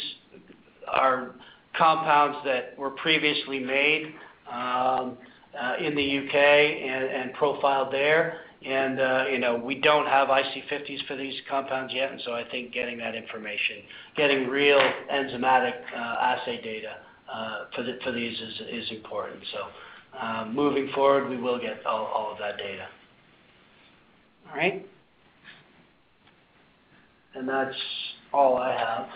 are compounds that were previously made um, uh, in the U K and, and profiled there. And, uh, you know, we don't have I C fifties for these compounds yet, and so I think getting that information, getting real enzymatic uh, assay data uh, for, the, for these is, is important. So uh, moving forward, we will get all, all of that data. All right, and that's all I have.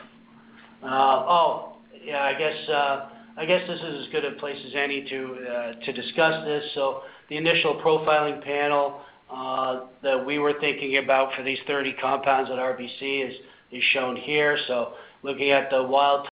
Uh, oh, yeah, I guess uh, I guess this is as good a place as any to uh, to discuss this. So the initial profiling panel uh, that we were thinking about for these thirty compounds at R B C is is shown here. So looking at the wild type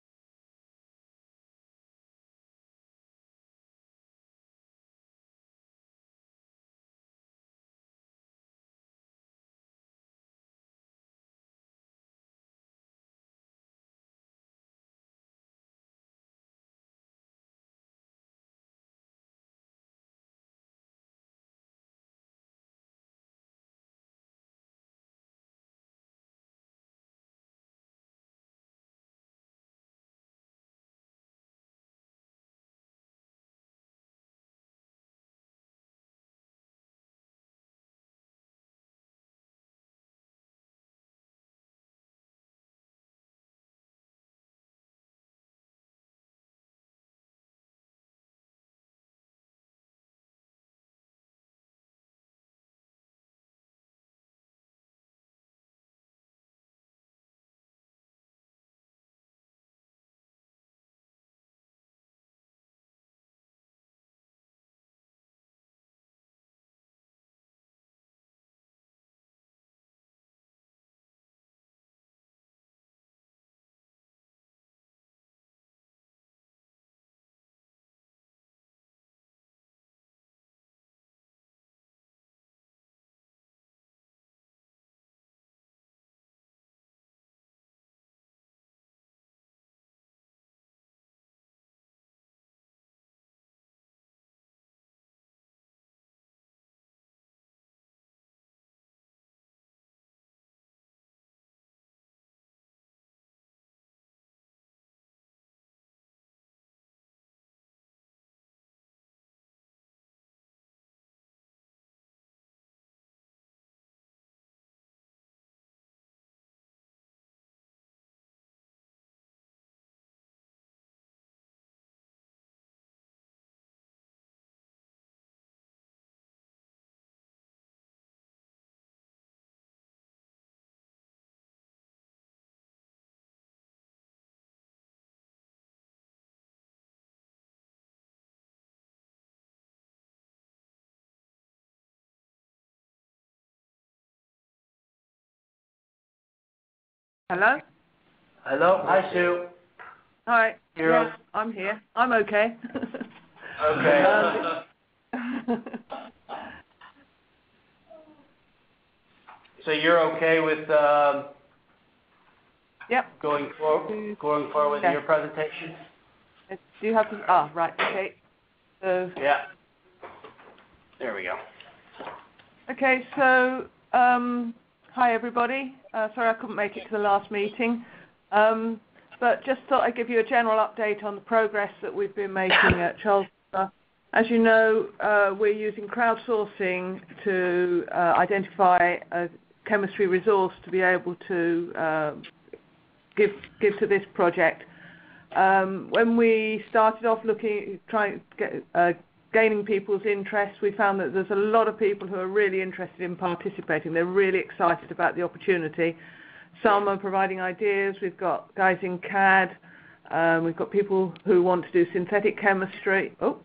Hello? Hello. Hi, Sue. Hi. You're yeah, I'm here. I'm okay. Okay. Um, so you're okay with um, yep. going, for, going forward with yeah. your presentation? Do you have to? Ah, oh, right. Okay. So. Yeah. There we go. Okay. So. Um, Hi, everybody. Uh, sorry I couldn't make it to the last meeting, um, but just thought I'd give you a general update on the progress that we've been making at Charles River. As you know, uh, we're using crowdsourcing to uh, identify a chemistry resource to be able to uh, give give to this project. Um, when we started off looking, trying get, uh, gaining people's interest, we found that there's a lot of people who are really interested in participating. They're really excited about the opportunity. Some are providing ideas. We've got guys in C A D. Um, we've got people who want to do synthetic chemistry. Oh,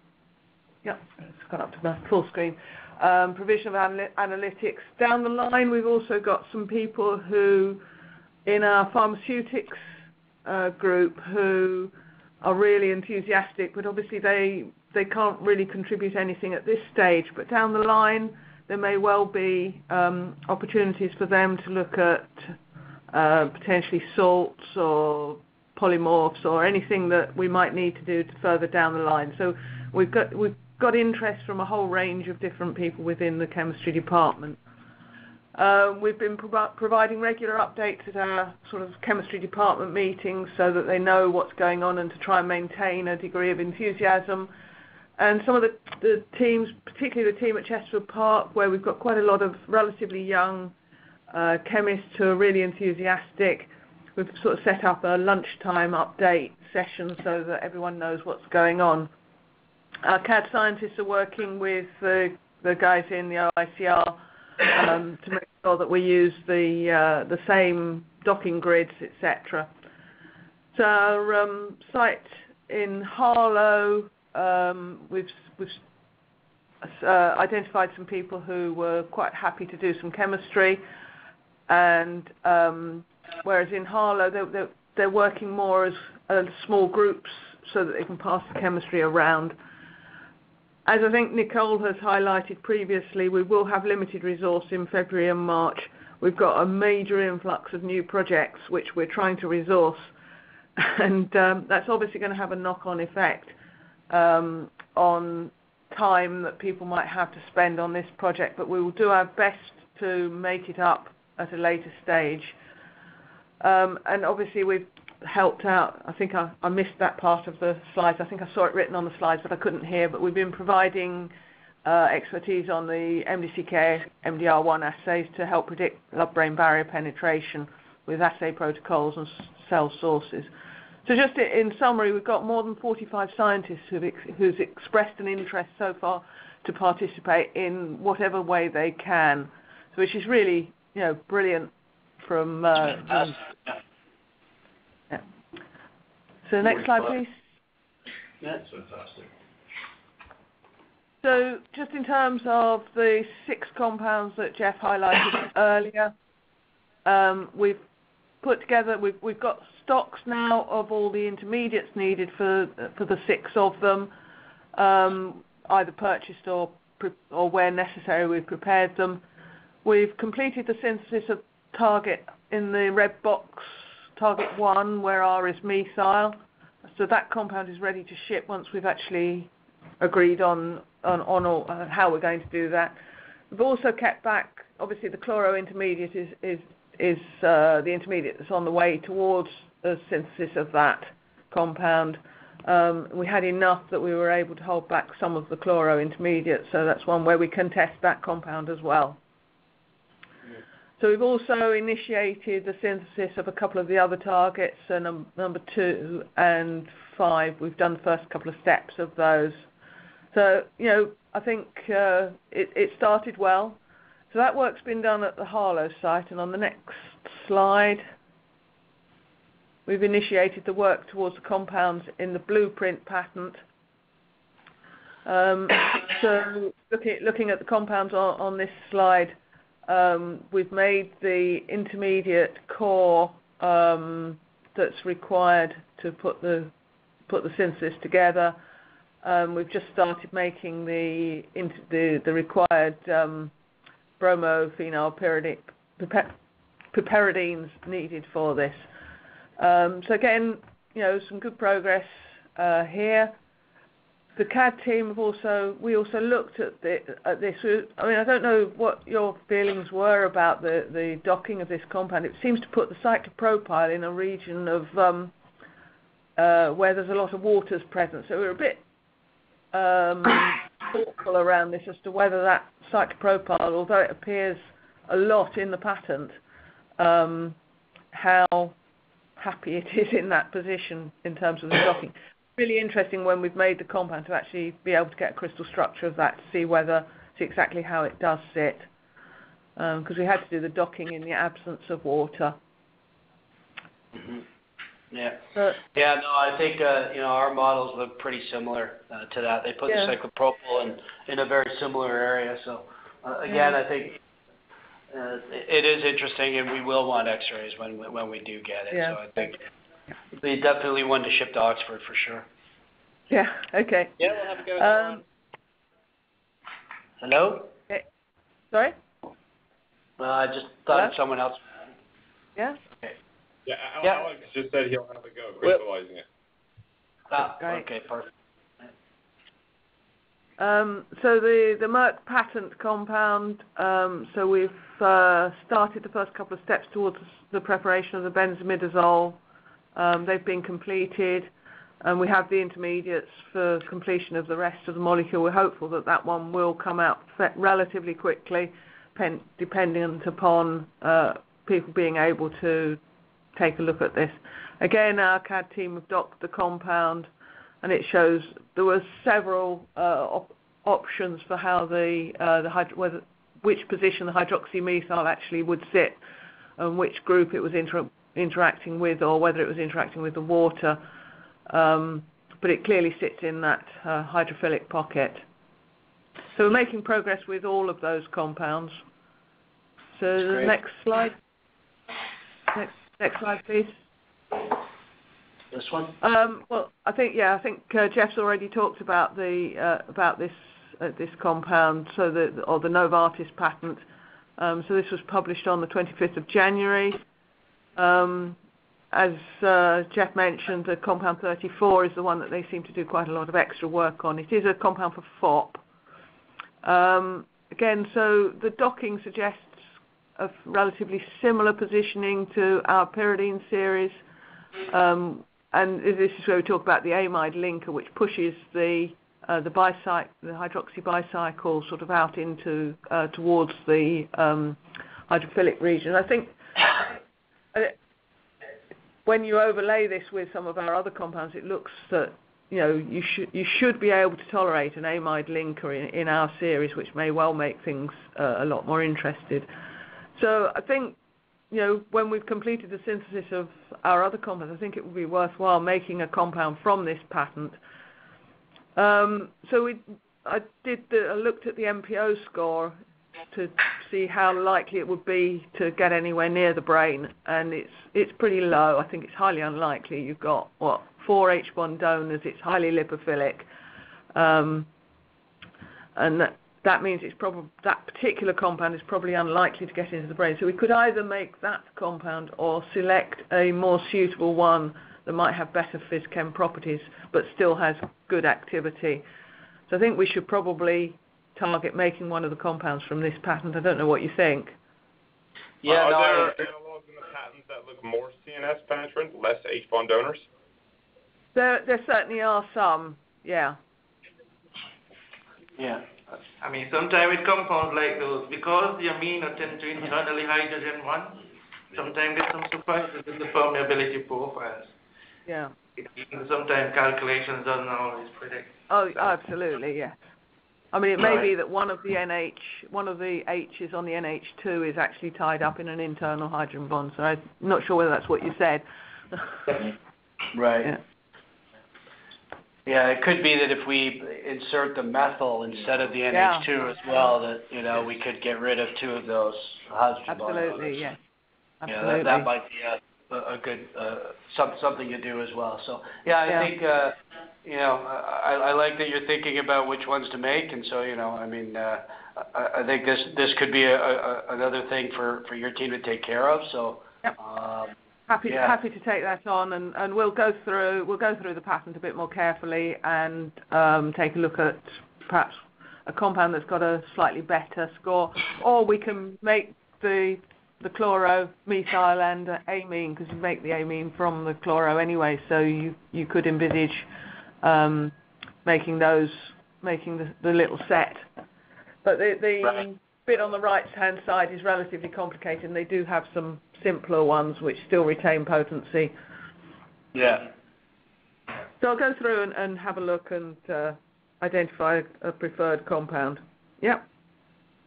yeah, it's gone up to my full screen. Um, provision of anal analytics. Down the line, we've also got some people who, in our pharmaceutics uh, group, who are really enthusiastic, but obviously they, they can't really contribute anything at this stage. But down the line, there may well be um, opportunities for them to look at uh, potentially salts or polymorphs or anything that we might need to do to further down the line. So we've got we've got interest from a whole range of different people within the chemistry department. Uh, we've been pro providing regular updates at our sort of chemistry department meetings so that they know what's going on and to try and maintain a degree of enthusiasm. And some of the, the teams, particularly the team at Chesterfield Park, where we've got quite a lot of relatively young uh, chemists who are really enthusiastic, we've sort of set up a lunchtime update session so that everyone knows what's going on. Our C A D scientists are working with the, the guys in the O I C R um, to make sure that we use the, uh, the same docking grids, et cetera. So our um, site in Harlow, um, we've, we've uh, identified some people who were quite happy to do some chemistry, and um, whereas in Harlow they're, they're, they're working more as uh, small groups so that they can pass the chemistry around. As I think Nicole has highlighted previously, we will have limited resource in February and March. We've got a major influx of new projects which we're trying to resource, and um, that's obviously going to have a knock-on effect um, on time that people might have to spend on this project, but we will do our best to make it up at a later stage. Um, and obviously we've helped out. I think I, I missed that part of the slides. I think I saw it written on the slides, but I couldn't hear. But we've been providing uh, expertise on the M D C K, M D R one assays to help predict blood-brain barrier penetration with assay protocols and cell sources. So just in summary, we've got more than forty-five scientists who've ex who's expressed an interest so far to participate in whatever way they can, which is really, you know, brilliant from... Uh, um, yeah. So next slide, please. That's fantastic. So just in terms of the six compounds that Jeff highlighted earlier, um, we've put together, we've, we've got stocks now of all the intermediates needed for, for the six of them, um, either purchased or, or where necessary, we've prepared them. We've completed the synthesis of target in the red box, target one, where R is methyl. So that compound is ready to ship once we've actually agreed on, on, on all, uh, how we're going to do that. We've also kept back, obviously the chloro intermediate is, is, is uh, the intermediate that's on the way towards the synthesis of that compound. Um, we had enough that we were able to hold back some of the chloro intermediate, so that's one where we can test that compound as well. So we've also initiated the synthesis of a couple of the other targets, so num number two and five. We've done the first couple of steps of those. So, you know, I think uh, it, it started well. So that work's been done at the Harlow site, and on the next slide, we've initiated the work towards the compounds in the Blueprint patent. Um, so look at, looking at the compounds on, on this slide, Um, we've made the intermediate core um, that's required to put the put the synthesis together. Um, we've just started making the the, the required um, bromophenylpyridine piperidines needed for this. Um, so again, you know, some good progress uh, here. The C A D team have also, we also looked at, the, at this. I mean, I don't know what your feelings were about the, the docking of this compound. It seems to put the cyclopropyl in a region of um, uh, where there's a lot of waters present. So we were a bit um, thoughtful around this as to whether that cyclopropyl, although it appears a lot in the patent um, how happy it is in that position in terms of the docking. Really interesting when we've made the compound to actually be able to get a crystal structure of that to see whether, see exactly how it does sit, because um, we had to do the docking in the absence of water. Mm-hmm. Yeah. But, yeah. No, I think uh, you know, our models look pretty similar uh, to that. They put yeah. the cyclopropyl in in a very similar area. So uh, again, yeah. I think uh, it is interesting, and we will want X-rays when when we do get it. Yeah. So I think they definitely want to ship to Oxford for sure. Yeah. Okay. Yeah, we'll have to go with that one. Hello. Okay. Sorry. Uh, I just thought Hello? of someone else. Yeah. Yeah, yeah, Alex just said he'll have a go crystallizing it. Ah, right. Okay, perfect. Um, so the, the Merck patent compound, um, so we've uh, started the first couple of steps towards the preparation of the benzimidazole. Um, they've been completed, and we have the intermediates for completion of the rest of the molecule. We're hopeful that that one will come out relatively quickly, pen, dependent upon uh, people being able to take a look at this. Again, our C A D team have docked the compound, and it shows there were several uh, op options for how the, uh, the hydro whether, which position the hydroxymethyl actually would sit, and which group it was inter interacting with, or whether it was interacting with the water. Um, but it clearly sits in that uh, hydrophilic pocket. So we're making progress with all of those compounds. So That's the great. next slide. Next. Next slide, please. This one. Um, well, I think yeah, I think uh, Jeff's already talked about the uh, about this uh, this compound, so the or the Novartis patent. Um, so this was published on the twenty-fifth of January. Um, as uh, Jeff mentioned, the compound thirty-four is the one that they seem to do quite a lot of extra work on. It is a compound for F O P. Um, again, so the docking suggests a relatively similar positioning to our pyridine series, um, and this is where we talk about the amide linker, which pushes the uh, the bicycle, the hydroxy bicycle, sort of out into uh, towards the um, hydrophilic region. I think when you overlay this with some of our other compounds, it looks that you know you should you should be able to tolerate an amide linker in, in our series, which may well make things uh, a lot more interested. So I think, you know, when we've completed the synthesis of our other compounds, I think it would be worthwhile making a compound from this patent. Um, so we, I did, the, I looked at the M P O score to see how likely it would be to get anywhere near the brain, and it's it's pretty low. I think it's highly unlikely. You've got what four H one donors. It's highly lipophilic, um, and that, That means it's probably that particular compound is probably unlikely to get into the brain. So we could either make that compound or select a more suitable one that might have better phys-chem properties but still has good activity. So I think we should probably target making one of the compounds from this patent. I don't know what you think. Yeah, uh, are there analogs in the patent that look more C N S penetrant, less H bond donors? There, there certainly are some. Yeah. Yeah. I mean, sometimes it compounds like those because the amines tend to internally hydrogen one. Sometimes there's some surprises in the permeability profiles. Yeah. Sometimes calculations don't always predict. Oh, so. absolutely, yeah. I mean, it may be that one of the N H, one of the H's on the N H two is actually tied up in an internal hydrogen bond. So I'm not sure whether that's what you said. Right. Yeah. Yeah, it could be that if we insert the methyl instead of the N H two yeah. as well, that you know we could get rid of two of those hydrogen bonds. Absolutely, yeah. Absolutely. Yeah, that, that might be a, a good uh, some, something to do as well. So yeah, I yeah. think uh, you know I, I like that you're thinking about which ones to make, and so you know I mean uh, I, I think this this could be a, a, another thing for for your team to take care of. So. Yep. Um, Happy, yeah. happy to take that on, and, and we'll go through we'll go through the patent a bit more carefully and um, take a look at perhaps a compound that's got a slightly better score, or we can make the the chloro, methyl, and uh, amine, because you make the amine from the chloro anyway. So you you could envisage um, making those making the, the little set, but the the, right. bit on the right-hand side is relatively complicated, and they do have some simpler ones which still retain potency. Yeah. So I'll go through and, and have a look and uh, identify a preferred compound. Yeah.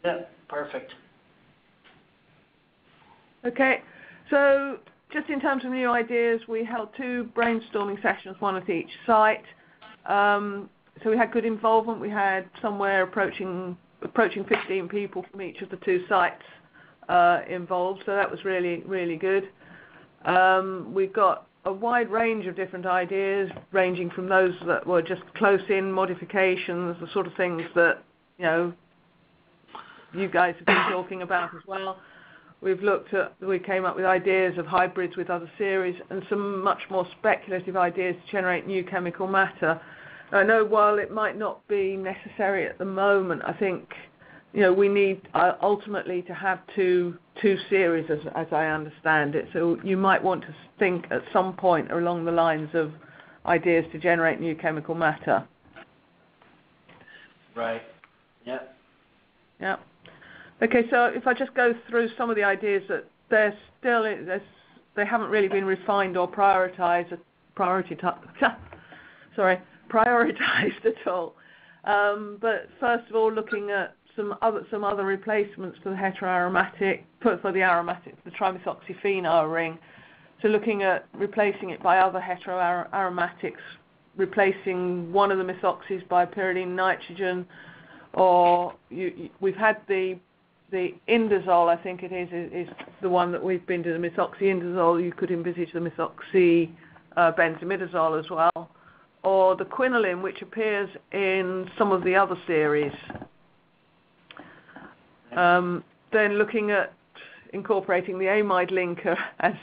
Yeah, perfect. Okay, so just in terms of new ideas, we held two brainstorming sessions, one at each site. Um, so we had good involvement. We had somewhere approaching approaching fifteen people from each of the two sites uh, involved, so that was really, really good. Um, we've got a wide range of different ideas, ranging from those that were just close-in modifications, the sort of things that, you know, you guys have been talking about as well. We've looked at, we came up with ideas of hybrids with other series and some much more speculative ideas to generate new chemical matter. I know while it might not be necessary at the moment, I think, you know, we need uh, ultimately to have two two series, as, as I understand it. So you might want to think at some point along the lines of ideas to generate new chemical matter. Right. Yeah. Yeah. Okay, so if I just go through some of the ideas that they're still, they're, they haven't really been refined or prioritized, prioritized sorry, prioritized at all. Um, but first of all, looking at some other some other replacements for the heteroaromatic, for the aromatic, the trimethoxyphenyl ring. So looking at replacing it by other heteroaromatics, replacing one of the methoxys by pyridine nitrogen, or you, you, we've had the the indazole, I think it is, is, is the one that we've been doing, the methoxyindazole. You could envisage the methoxy uh, benzimidazole as well, or the quinoline, which appears in some of the other series. Um, then looking at incorporating the amide linker as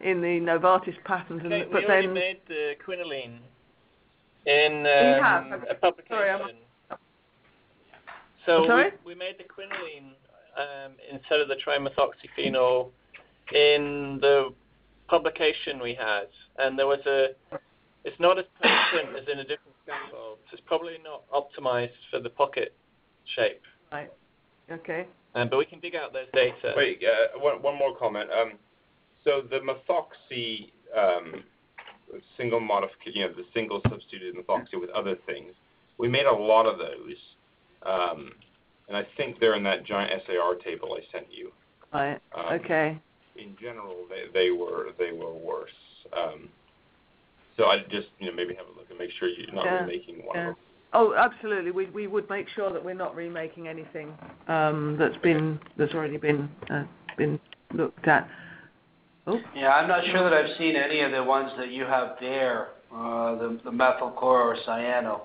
in the Novartis patent. And, but we already then made the quinoline in um, have, a publication. Sorry, I'm, so sorry? We, we made the quinoline um, instead of the trimethoxyphenyl in the publication we had, and there was a. It's not as potent as in a different scaffold. So it's probably not optimized for the pocket shape. Right. Okay. Um, but we can dig out those data. Wait, uh, one, one more comment. Um, so the methoxy um, single modification, you know, the single substituted methoxy with other things, we made a lot of those, um, and I think they're in that giant S A R table I sent you. Right. Um, okay. In general, they, they were they were worse. Um, So I just, you know, maybe have a look and make sure you're not yeah. remaking one yeah. of them. Oh, absolutely. We we would make sure that we're not remaking anything um, that's been that's already been uh, been looked at. Oh. Yeah, I'm not sure that I've seen any of the ones that you have there, uh, the the methyl chloro or cyano,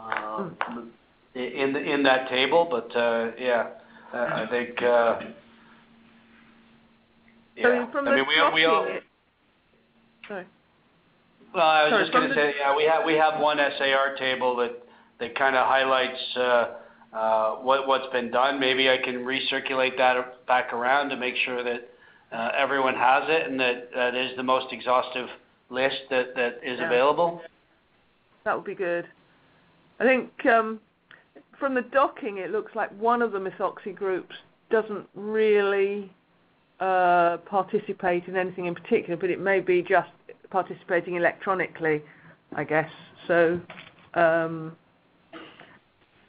um, mm. in the, in that table. But uh, yeah, uh, I think. Uh, yeah. So from I mean, we all, we all. Sorry. Well, I was Sorry, just going to say, yeah, we have we have one S A R table that that kind of highlights uh, uh, what what's been done. Maybe I can recirculate that back around to make sure that uh, everyone has it, and that that is the most exhaustive list that that is yeah. available. That would be good. I think um, from the docking, it looks like one of the methoxy groups doesn't really uh, participate in anything in particular, but it may be just participating electronically, I guess. So um,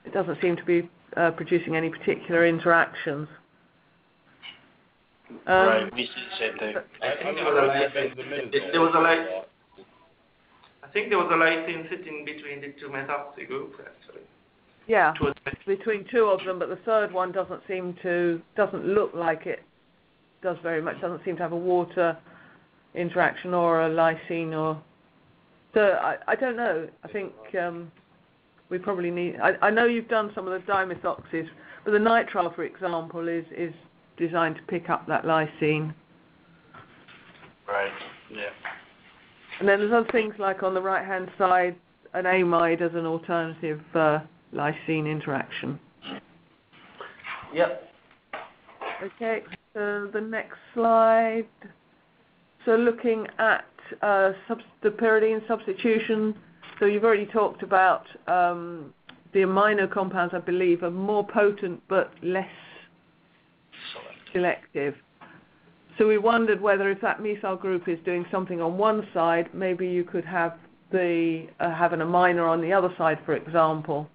it doesn't seem to be uh, producing any particular interactions. Um, right, we see the same thing. I think there was a light. I think there was a lysine sitting between the two methoxy groups, actually. Yeah, between two of them, but the third one doesn't seem to doesn't look like it does very much. Doesn't seem to have a water interaction or a lysine, or so I, I don't know. I think um, we probably need. I, I know you've done some of the dimethoxys, but the nitrile, for example, is is designed to pick up that lysine. Right. Yeah. And then there's other things like on the right-hand side, an amide as an alternative uh, lysine interaction. Yep. Okay. So the next slide. So looking at uh, the pyridine substitution, so you've already talked about um, the amino compounds, I believe, are more potent but less selective. So we wondered whether if that methyl group is doing something on one side, maybe you could have the uh, have an aminer on the other side, for example.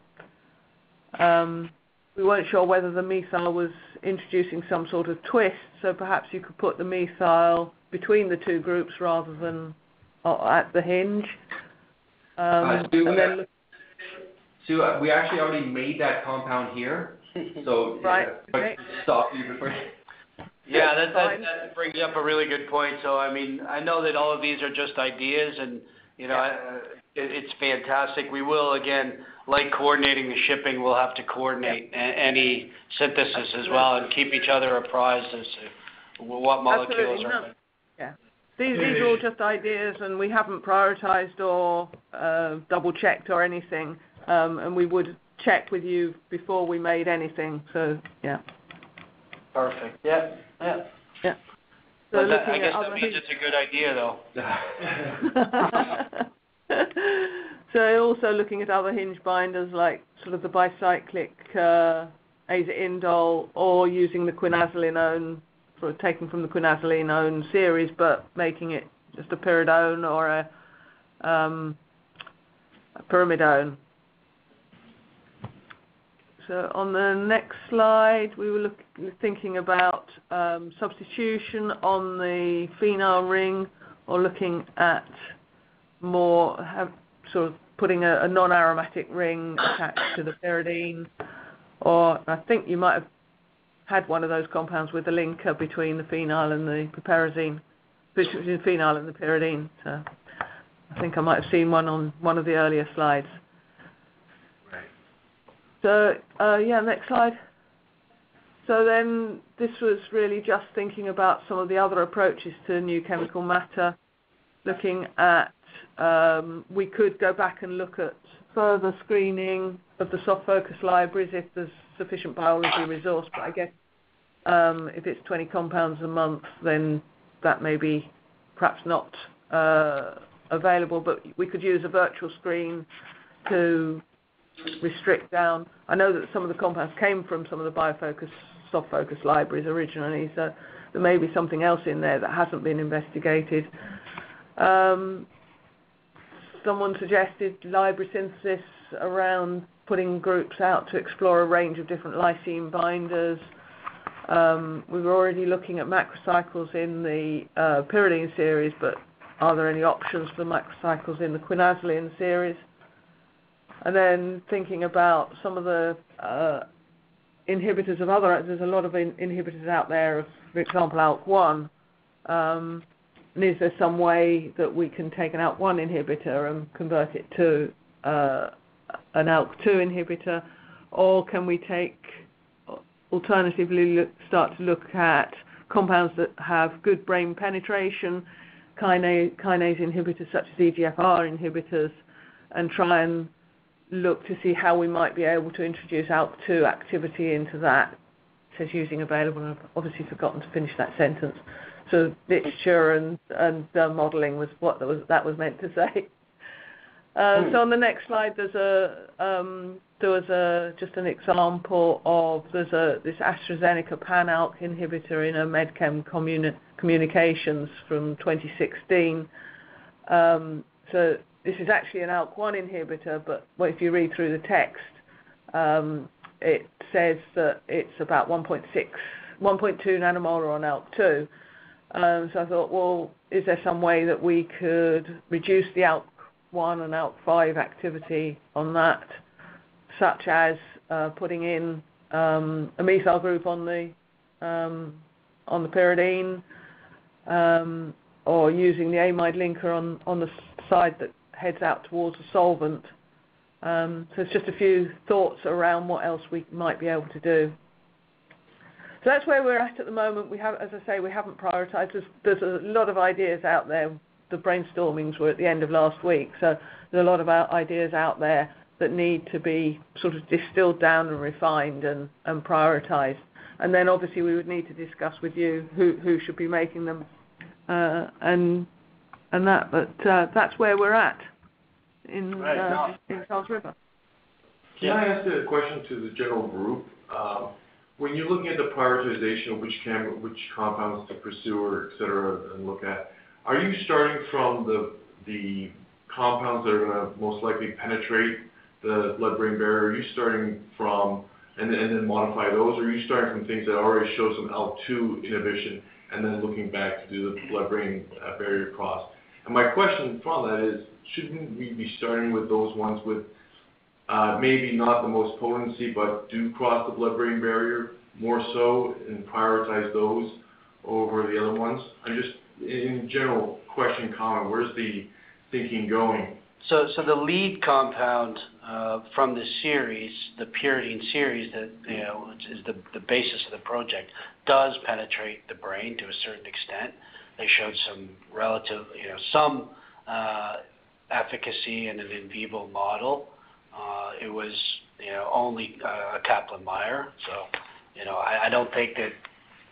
Um, we weren't sure whether the methyl was introducing some sort of twist, so perhaps you could put the methyl between the two groups rather than at the hinge. Um, uh, Sue, and then Sue, uh, we actually already made that compound here, so right. Yeah, okay. Stop you before. Yeah, that, that, that brings up a really good point. So, I mean, I know that all of these are just ideas, and, you know, yeah. I, it, it's fantastic. We will, again, like coordinating the shipping, we'll have to coordinate yeah. a, any synthesis Absolutely. As well and keep each other apprised as to what molecules Absolutely. Are no. Yeah. These, these are all just ideas, and we haven't prioritized or uh, double-checked or anything, um, and we would check with you before we made anything. So, yeah. Perfect. Yeah. Yeah. Yeah. So well, that, I guess that means it's a good idea, though. So also looking at other hinge binders like sort of the bicyclic uh, azaindole, or using the quinazolinone, sort of taking from the quinazolinone series, but making it just a pyridone or a, um, a pyrimidone. So on the next slide, we were look, thinking about um, substitution on the phenyl ring, or looking at more have, sort of putting a, a non-aromatic ring attached to the pyridine. Or I think you might have had one of those compounds with the linker between the phenyl and the pyrazine, between the phenyl and the pyridine. So I think I might have seen one on one of the earlier slides. So, uh, yeah, next slide. So then this was really just thinking about some of the other approaches to new chemical matter, looking at, um, we could go back and look at further screening of the soft focus libraries if there's sufficient biology resource, but I guess um, if it's twenty compounds a month, then that may be perhaps not uh, available, but we could use a virtual screen to restrict down. I know that some of the compounds came from some of the biofocus, soft focus libraries originally, so there may be something else in there that hasn't been investigated. Um, someone suggested library synthesis around putting groups out to explore a range of different lysine binders. Um, we were already looking at macrocycles in the uh, pyridine series, but are there any options for macrocycles in the quinazoline series? And then thinking about some of the uh, inhibitors of other, there's a lot of in inhibitors out there of, for example, A L K one. Um, and is there some way that we can take an A L K one inhibitor and convert it to uh, an A L K two inhibitor? Or can we take, alternatively, look, start to look at compounds that have good brain penetration, kinase, kinase inhibitors such as E G F R inhibitors, and try and look to see how we might be able to introduce A L K two activity into that. It says using available, and I've obviously forgotten to finish that sentence. So literature and, and uh, modelling was what that was, that was meant to say. Uh, hmm. So on the next slide, there's a um, there was a just an example of there's a this AstraZeneca Pan-A L K inhibitor in a MedChem communi communications from twenty sixteen. Um, so. This is actually an A L K one inhibitor, but well, if you read through the text, um, it says that it's about one point six, one point two nanomolar on A L K two. Um, so I thought, well, is there some way that we could reduce the A L K one and A L K five activity on that, such as uh, putting in um, a methyl group on the um, on the pyridine, um, or using the amide linker on on the side that heads out towards a solvent. Um, so it's just a few thoughts around what else we might be able to do. So that's where we're at at the moment. We have, as I say, we haven't prioritised. There's, there's a lot of ideas out there. The brainstormings were at the end of last week, so there's a lot of ideas out there that need to be sort of distilled down and refined and, and prioritised. And then obviously we would need to discuss with you who, who should be making them uh, and and that, but uh, that's where we're at in, right, uh, no. in Charles River. Can I ask a question to the general group? Um, when you're looking at the prioritization of which, cam which compounds to pursue, or et cetera, and look at, are you starting from the, the compounds that are going to most likely penetrate the blood-brain barrier? Are you starting from, and, and then modify those? Or are you starting from things that already show some A L K two inhibition and then looking back to do the blood-brain uh, barrier cross? And my question from that is, shouldn't we be starting with those ones with Uh, maybe not the most potency, but do cross the blood-brain barrier more so, and prioritize those over the other ones? I'm just, in general, question comment, where's the thinking going? So, so the lead compound uh, from the series, the pyridine series, that you know is the, the basis of the project, does penetrate the brain to a certain extent. They showed some relative, you know, some uh, efficacy in an in vivo model. Uh, it was, you know, only uh, a Kaplan-Meier, so, you know, I, I don't think that,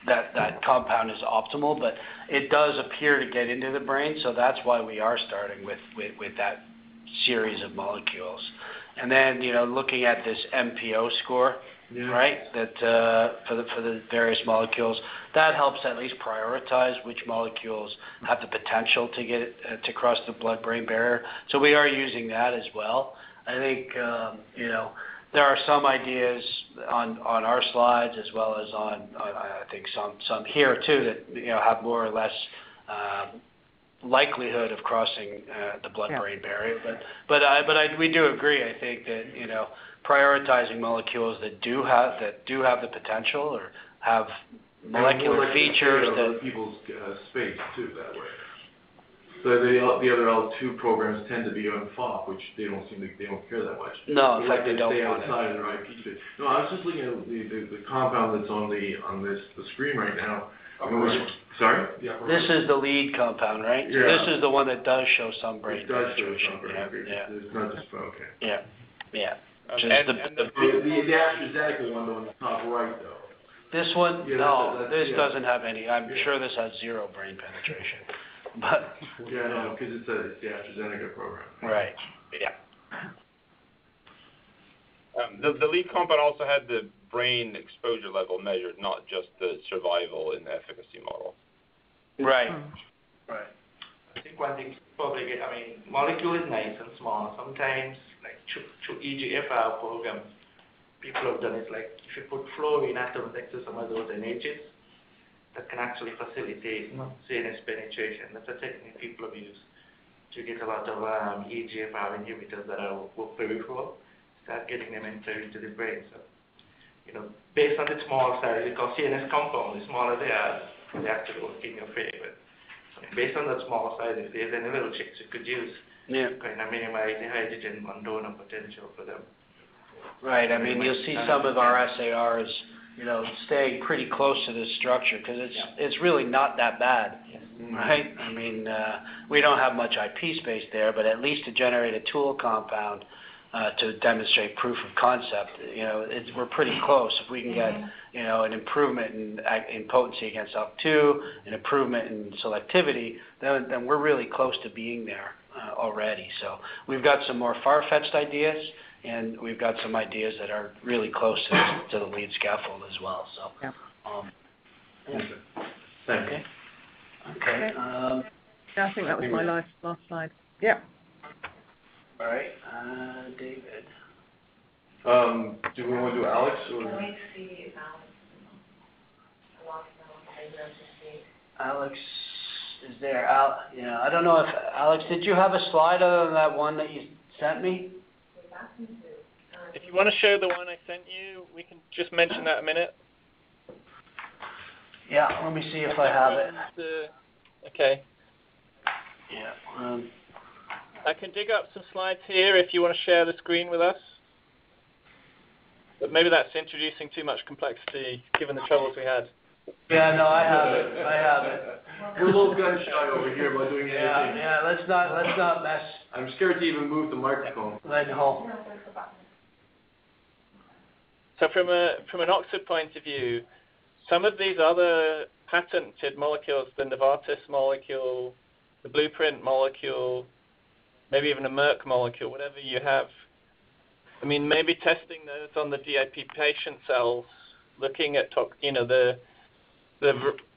that that compound is optimal, but it does appear to get into the brain, so that's why we are starting with, with, with that series of molecules. And then, you know, looking at this M P O score, yeah. right, that uh, for, the, for the various molecules, that helps at least prioritize which molecules have the potential to get uh, to cross the blood-brain barrier. So we are using that as well. I think, um, you know, there are some ideas on, on our slides, as well as on, on, I think, some, some here, too, that, you know, have more or less um, likelihood of crossing uh, the blood-brain yeah. barrier. But, but, I, but I, we do agree, I think, that, you know, prioritizing molecules that do have, that do have the potential or have molecular features that... people's uh, space, too, that way. So the, the other L two programs tend to be on F O P, which they don't seem to, they don't care that much. No, in fact they don't want it. No, I was just looking at the, the, the compound that's on the on this the screen right now. I mean, was, sorry. Yeah, this is the lead compound, right? So yeah. This is the one that does show some brain. It does show some brain. Yeah. Yeah. It's not just okay. Yeah, yeah. Okay. And, the, and the, the, the, the AstraZeneca one on the top right though. This one, yeah, no, that's, that's, this yeah. doesn't have any. I'm yeah. sure this has zero brain penetration. But yeah, no, because it's, it's the AstraZeneca program. Right. Yeah. Um, the, the lead compound also had the brain exposure level measured, not just the survival and the efficacy model. Right. Right. I think one thing probably, I mean, molecule is nice and small. Sometimes, like to, to E G F R program, people have done it. Like if you put fluorine atoms next to some of those N H's. That can actually facilitate mm-hmm. C N S penetration. That's a technique people have used to get a lot of um, E G F R inhibitors that are peripheral, start getting them entered into the brain. So, you know, based on the small size, because C N S compounds, the smaller they are, they actually work in your favor. So based on that small size, if there's any little tricks you could use, yeah. kind of minimize the hydrogen bond donor potential for them. Right. I mean, you'll see some of our S A Rs. You know, staying pretty close to this structure because it's yeah. it's really not that bad, yes. right? I mean, uh, we don't have much I P space there, but at least to generate a tool compound uh, to demonstrate proof of concept, you know, it's, we're pretty close. If we can get, you know, an improvement in in potency against A L K two, an improvement in selectivity, then then we're really close to being there uh, already. So we've got some more far-fetched ideas. And we've got some ideas that are really close to, to the lead scaffold as well. So, yeah. um, yeah. Thank you. Okay. Okay. Um, yeah, I think that was my last, last slide. Yeah. All right. Uh, David. Um, do we want to do Alex? Or? Can we see Alex? Alex. Is there? Al yeah. I don't know if Alex. Did you have a slide other than that one that you sent me? If you want to show the one I sent you, we can just mention that a minute. Yeah, let me see if I have it. Uh, okay. Yeah. Um, I can dig up some slides here if you want to share the screen with us. But maybe that's introducing too much complexity, given the troubles we had. Yeah, no, I have it. I have it. We're a little gun shy over here about doing anything. Yeah, yeah. Let's not, let's not mess. I'm scared to even move the microphone. I know. So from a from an Oxford point of view, some of these other patented molecules, the Novartis molecule, the Blueprint molecule, maybe even a Merck molecule, whatever you have. I mean, maybe testing those on the D I P patient cells looking at tox, you know, the the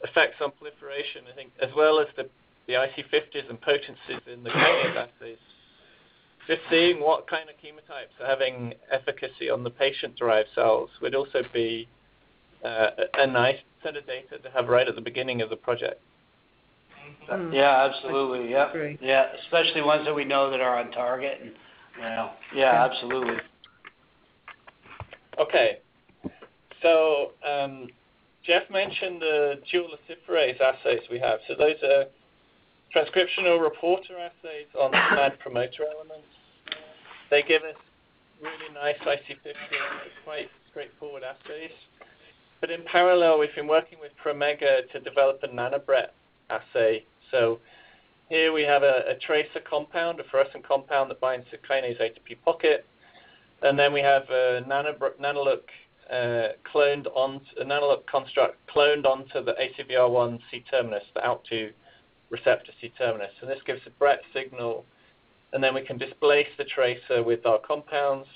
effects on proliferation, I think, as well as the the I C fifties and potencies in the kinase assays. Just seeing what kind of chemotypes are having efficacy on the patient-derived cells would also be uh, a nice set of data to have right at the beginning of the project. Mm-hmm. Yeah, absolutely. Yeah, yeah, especially ones that we know that are on target. And, you know, yeah, absolutely. Okay. So um, Jeff mentioned the dual luciferase assays we have. So those are transcriptional reporter assays on SMAD promoter elements. They give us really nice I C fifty, quite straightforward assays. But in parallel, we've been working with Promega to develop a NanoBRET assay. So here we have a, a tracer compound, a fluorescent compound that binds to kinase A T P pocket. And then we have a NanoLook uh, cloned on a NanoLook construct cloned onto the A C V R one C terminus, the A L K two receptor C terminus. And this gives a breadth signal, and then we can displace the tracer with our compounds.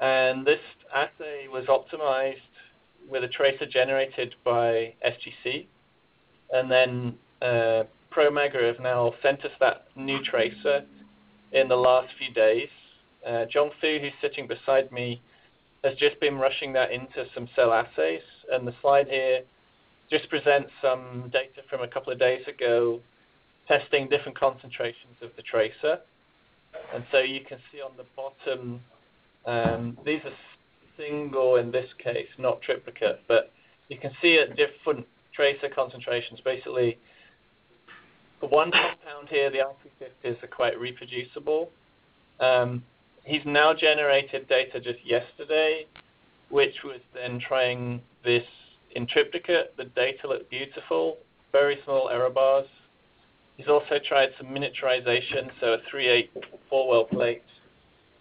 And this assay was optimized with a tracer generated by S G C. And then uh, Promega have now sent us that new tracer in the last few days. Uh, John Fu, who's sitting beside me, has just been rushing that into some cell assays. And the slide here just presents some data from a couple of days ago testing different concentrations of the tracer. And so you can see on the bottom, um, these are single in this case, not triplicate, but you can see at different tracer concentrations, basically, for one compound here, the I C fifties are quite reproducible. Um, he's now generated data just yesterday, which was then trying this in triplicate. The data looked beautiful, very small error bars. He's also tried some miniaturization, so a three eight four well plate,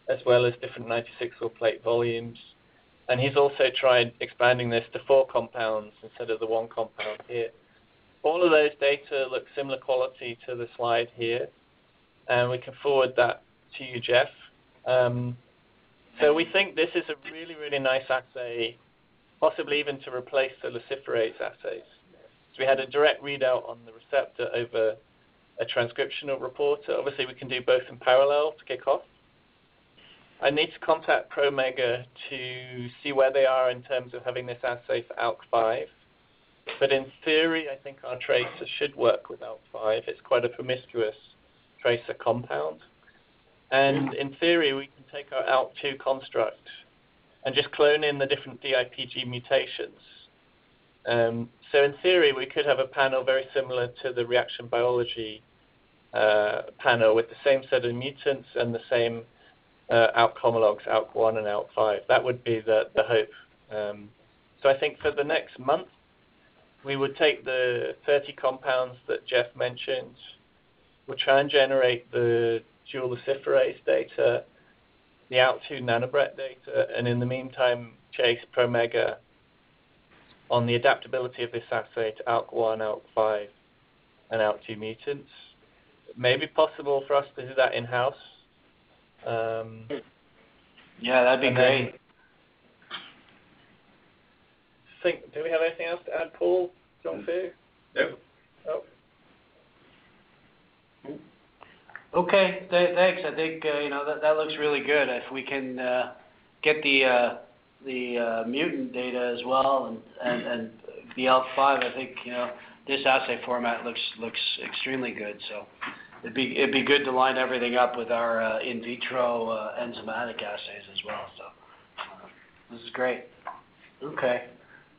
as well as different ninety-six well plate volumes. And he's also tried expanding this to four compounds instead of the one compound here. All of those data look similar quality to the slide here, and we can forward that to you, Jeff. Um, so we think this is a really, really nice assay, possibly even to replace the luciferase assays. So we had a direct readout on the receptor over a transcriptional reporter. Obviously, we can do both in parallel to kick off. I need to contact Promega to see where they are in terms of having this assay for A L K five. But in theory, I think our tracer should work with A L K five. It's quite a promiscuous tracer compound. And in theory, we can take our A L K two construct and just clone in the different D I P G mutations. Um, so in theory, we could have a panel very similar to the reaction biology uh, panel with the same set of mutants and the same uh, A L K homologs, A L K one and A L K five. That would be the, the hope. Um, so I think for the next month, we would take the thirty compounds that Jeff mentioned. We'll try and generate the dual luciferase data, the A L K two NanoBRET data, and in the meantime, chase Promega on the adaptability of this assay to A L K one, A L K five, and A L K two mutants. It may be possible for us to do that in-house. Um, yeah, that'd be great. Think, do we have anything else to add, Paul? John Fu? No. Oh. Okay, th thanks. I think uh, you know that that looks really good. If we can uh, get the uh, the uh, mutant data as well, and and, and the A L K five, I think you know this assay format looks looks extremely good. So it'd be it'd be good to line everything up with our uh, in vitro uh, enzymatic assays as well. So uh, this is great. Okay.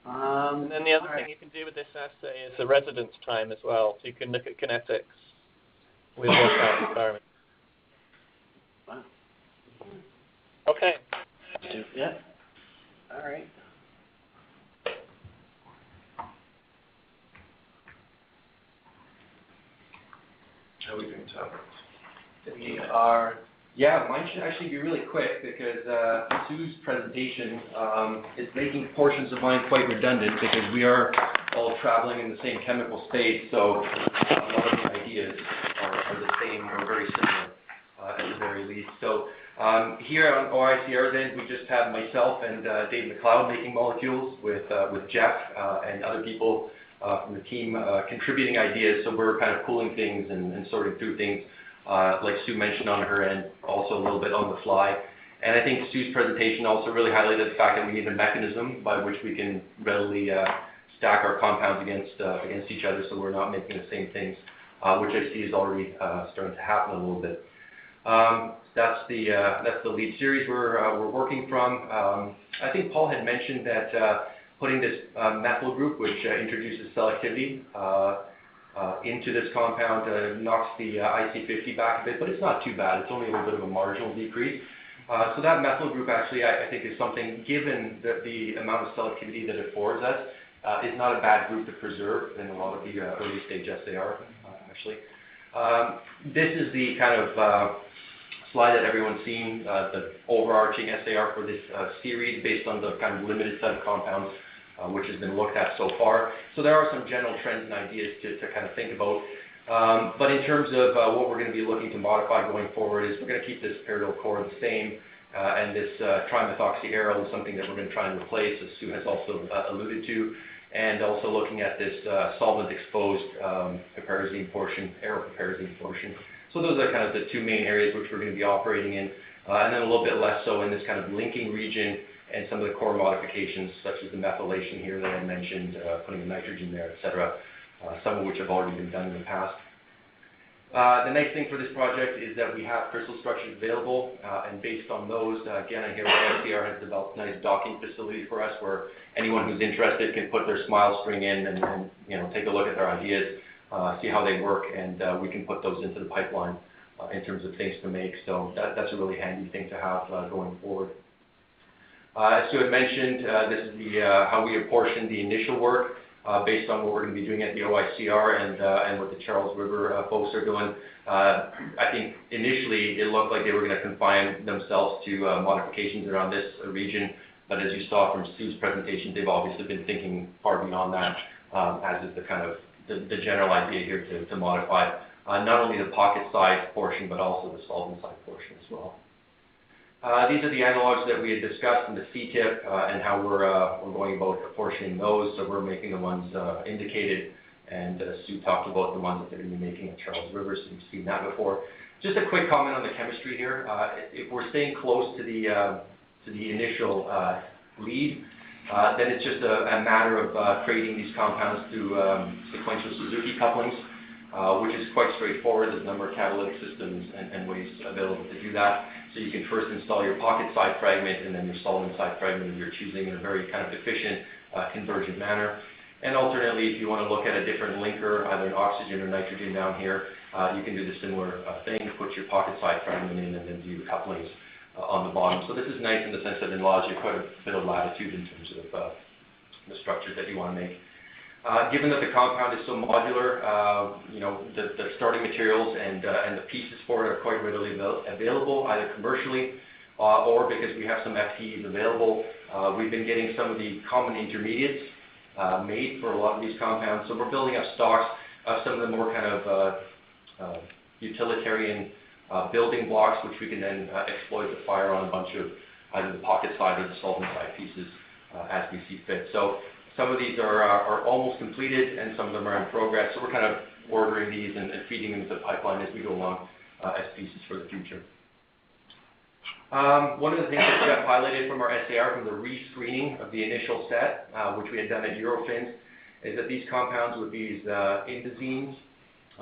Um, and then the other thing you can do with this assay is the residence time as well. So you can look at kinetics with our environment. Wow. Okay. Yeah. All right. How are we doing, Tom? We are. Yeah, mine should actually be really quick because uh, Sue's presentation um, is making portions of mine quite redundant because we are all traveling in the same chemical space, so a lot of the ideas are the same or very similar. uh, at the very least. So um, here on O I C R's end, we just have myself and uh, Dave McLeod making molecules with, uh, with Jeff uh, and other people uh, from the team uh, contributing ideas. So we're kind of pooling things and, and sorting through things, uh, like Sue mentioned on her end, also a little bit on the fly. And I think Sue's presentation also really highlighted the fact that we need a mechanism by which we can readily uh, stack our compounds against, uh, against each other, so we're not making the same things, uh, which I see is already uh, starting to happen a little bit. Um, that's, the, uh, that's the lead series we're, uh, we're working from. Um, I think Paul had mentioned that uh, putting this uh, methyl group, which uh, introduces selectivity, uh, Uh, into this compound, uh, knocks the uh, I C fifty back a bit, but it's not too bad. It's only a little bit of a marginal decrease. Uh, so that methyl group actually, I, I think, is something, given the, the amount of selectivity that it affords us, uh, is not a bad group to preserve in a lot of the uh, early stage S A R, uh, actually. Um, this is the kind of uh, slide that everyone's seen, uh, the overarching S A R for this uh, series based on the kind of limited set of compounds Uh, which has been looked at so far. So there are some general trends and ideas to, to kind of think about. Um, but in terms of uh, what we're going to be looking to modify going forward is we're going to keep this pyridyl core the same, uh, and this uh, trimethoxyarryl is something that we're going to try and replace, as Sue has also uh, alluded to, and also looking at this uh, solvent-exposed um, piperazine portion, aryl-piperazine portion. So those are kind of the two main areas which we're going to be operating in, uh, and then a little bit less so in this kind of linking region, and some of the core modifications, such as the methylation here that I mentioned, uh, putting the nitrogen there, et cetera, uh, some of which have already been done in the past. Uh, the next thing for this project is that we have crystal structures available, uh, and based on those, uh, again, I hear O I C R has developed a nice docking facility for us where anyone who's interested can put their smile string in and, and you know, take a look at their ideas, uh, see how they work, and uh, we can put those into the pipeline uh, in terms of things to make. So that, that's a really handy thing to have uh, going forward. Uh, as Sue had mentioned, uh, this is the, uh, how we apportion the initial work uh, based on what we're going to be doing at the O I C R and, uh, and what the Charles River uh, folks are doing. Uh, I think initially it looked like they were going to confine themselves to uh, modifications around this region, but as you saw from Sue's presentation, they've obviously been thinking far beyond that, um, as is the kind of the, the general idea here to, to modify uh, not only the pocket size portion, but also the solvent side portion as well. Uh, these are the analogs that we had discussed in the C T I P uh, and how we're, uh, we're going about apportioning those. So we're making the ones uh, indicated, and uh, Sue talked about the ones that they're going to be making at Charles River, so you've seen that before. Just a quick comment on the chemistry here. Uh, if we're staying close to the, uh, to the initial uh, lead, uh, then it's just a, a matter of uh, creating these compounds through um, sequential Suzuki couplings, Uh, which is quite straightforward. There's a number of catalytic systems and, and ways available to do that. So you can first install your pocket side fragment and then your solvent side fragment if you're choosing in a very kind of efficient, uh, convergent manner. And alternately, if you want to look at a different linker, either an oxygen or nitrogen down here, uh, you can do the similar uh, thing, put your pocket side fragment in and then do couplings uh, on the bottom. So this is nice in the sense that in logic, quite a bit of latitude in terms of uh, the structure that you want to make. Uh, given that the compound is so modular, uh, you know, the, the starting materials and, uh, and the pieces for it are quite readily avail available, either commercially uh, or because we have some F T Es available. Uh, we've been getting some of the common intermediates uh, made for a lot of these compounds, so we're building up stocks of some of the more kind of uh, uh, utilitarian uh, building blocks, which we can then uh, exploit to fire on a bunch of either the pocket side or the solvent side pieces uh, as we see fit. So some of these are, uh, are almost completed, and some of them are in progress. So we're kind of ordering these and, and feeding them into the pipeline as we go along uh, as pieces for the future. Um, one of the things that Jeff highlighted from our S A R, from the rescreening of the initial set, uh, which we had done at Eurofins, is that these compounds with these uh, indazines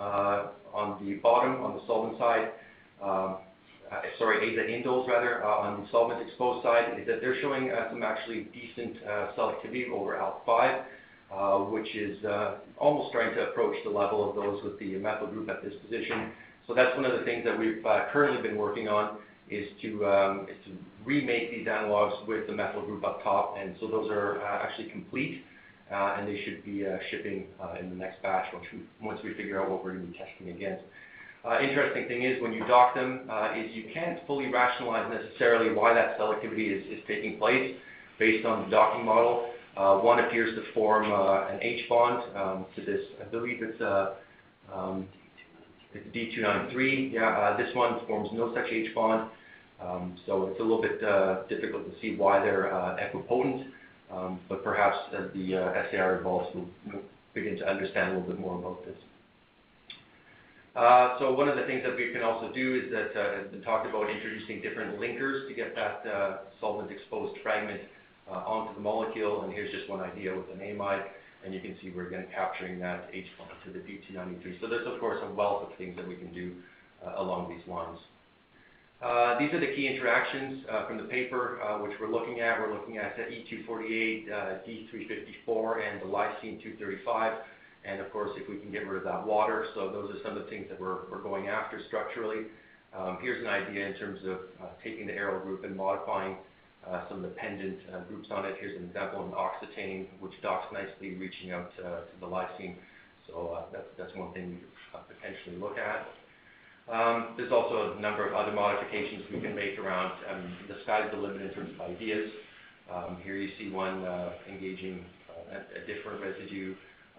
uh, on the bottom, on the solvent side, um, Uh, sorry, azaindoles rather, uh, on the solvent-exposed side, is that they're showing uh, some actually decent uh, selectivity over A L K five, uh, which is uh, almost trying to approach the level of those with the methyl group at this position. So that's one of the things that we've uh, currently been working on, is to, um, is to remake these analogs with the methyl group up top, and so those are uh, actually complete, uh, and they should be uh, shipping uh, in the next batch once we, once we figure out what we're going to be testing against. Uh, interesting thing is when you dock them uh, is you can't fully rationalize necessarily why that selectivity is, is taking place based on the docking model. Uh, one appears to form uh, an H bond um, to this, I believe it's a, um, It's D two ninety-three. Yeah, uh, this one forms no such H bond, um, so it's a little bit uh, difficult to see why they're uh, equipotent. Um, but perhaps as the uh, S A R evolves, we'll begin to understand a little bit more about this. Uh, so one of the things that we can also do is that uh, has been talked about introducing different linkers to get that uh, solvent-exposed fragment uh, onto the molecule. And here's just one idea with an amide. And you can see we're again capturing that H bond to the D two ninety-three. So there's, of course, a wealth of things that we can do uh, along these lines. Uh, these are the key interactions uh, from the paper uh, which we're looking at. We're looking at the E two forty-eight, uh, D three fifty-four, and the lysine two thirty-five. And of course, if we can get rid of that water, so those are some of the things that we're, we're going after structurally. Um, here's an idea in terms of uh, taking the aryl group and modifying uh, some of the pendant uh, groups on it. Here's an example of an oxetane, which docks nicely, reaching out uh, to the lysine. So uh, that's, that's one thing we could uh, potentially look at. Um, there's also a number of other modifications we can make around, um, the sky's the limit in terms of ideas. Um, here you see one uh, engaging uh, a different residue,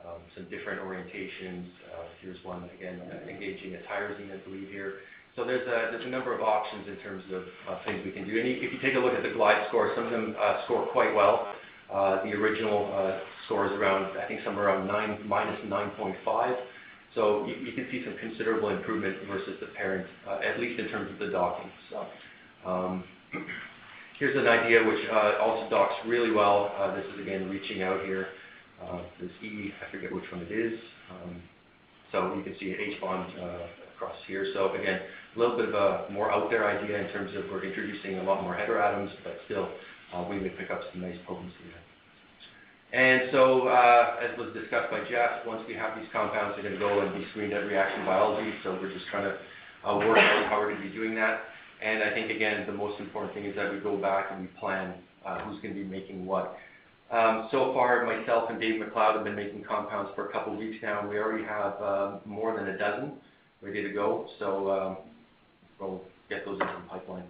um, some different orientations. Uh, here's one, again, uh, engaging a tyrosine, I believe, here. So there's a, there's a number of options in terms of uh, things we can do. And if you take a look at the GLIDE score, some of them uh, score quite well. Uh, the original uh, score is around, I think, somewhere around nine, minus nine point five. So you, you can see some considerable improvement versus the parent, uh, at least in terms of the docking. So um, here's an idea which uh, also docks really well. Uh, this is again reaching out here. Uh, this E, I forget which one it is. Um, so you can see an H bond uh, across here. So again, a little bit of a more out there idea in terms of we're introducing a lot more heteroatoms, but still uh, we may pick up some nice potency there. And so, uh, as was discussed by Jeff, once we have these compounds, they're going to go and be screened at Reaction Biology. So we're just trying to uh, work out how we're going to be doing that. And I think, again, the most important thing is that we go back and we plan uh, who's going to be making what. Um, so far, myself and Dave McLeod have been making compounds for a couple of weeks now. And we already have uh, more than a dozen ready to go. So um, we'll get those into the pipeline.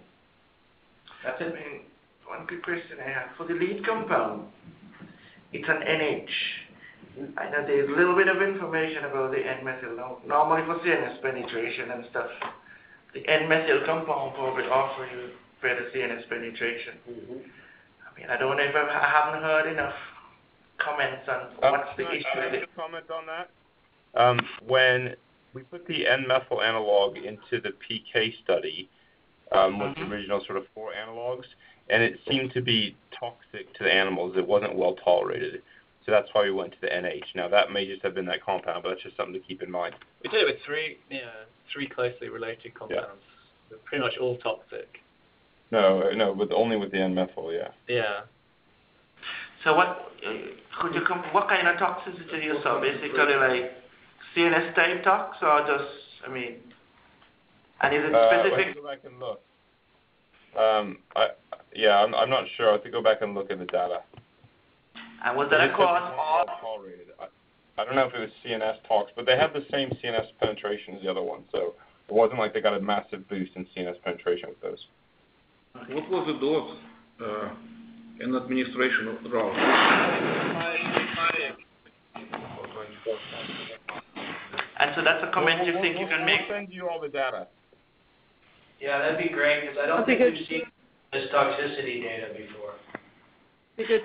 That's it. One good question I have for the lead compound. It's an N H. I know there's a little bit of information about the N-methyl, normally for C N S penetration and stuff. The N-methyl compound probably offers you better C N S penetration. Mm-hmm. I mean, I don't know if I've, I haven't heard enough comments on um, what's the issue. Can I make a comment on that? Um, when we put the N-methyl analog into the P K study, um, with mm-hmm. the original sort of four analogs, and it seemed to be toxic to the animals. It wasn't well tolerated. So that's why we went to the N H. Now, that may just have been that compound, but that's just something to keep in mind. We did it with three yeah, three closely related compounds. Yeah. They're pretty much all toxic. No, no, with only with the N-methyl, yeah. Yeah. So what uh, could you come, what kind of toxicity you saw? Basically, like C N S-type tox, or just, I mean, and is it uh, specific? Go back and look. Um, I... Yeah, I'm, I'm not sure. I have to go back and look at the data. And was that across all? I, I don't know if it was C N S tox, but they had the same C N S penetration as the other one, so it wasn't like they got a massive boost in C N S penetration with those. What was the dose uh, and administration of the drug? And so that's a comment we'll, we'll, you think we'll, you can we'll make? I'll send you all the data. Yeah, that'd be great, because I don't I think we've seen this toxicity data before.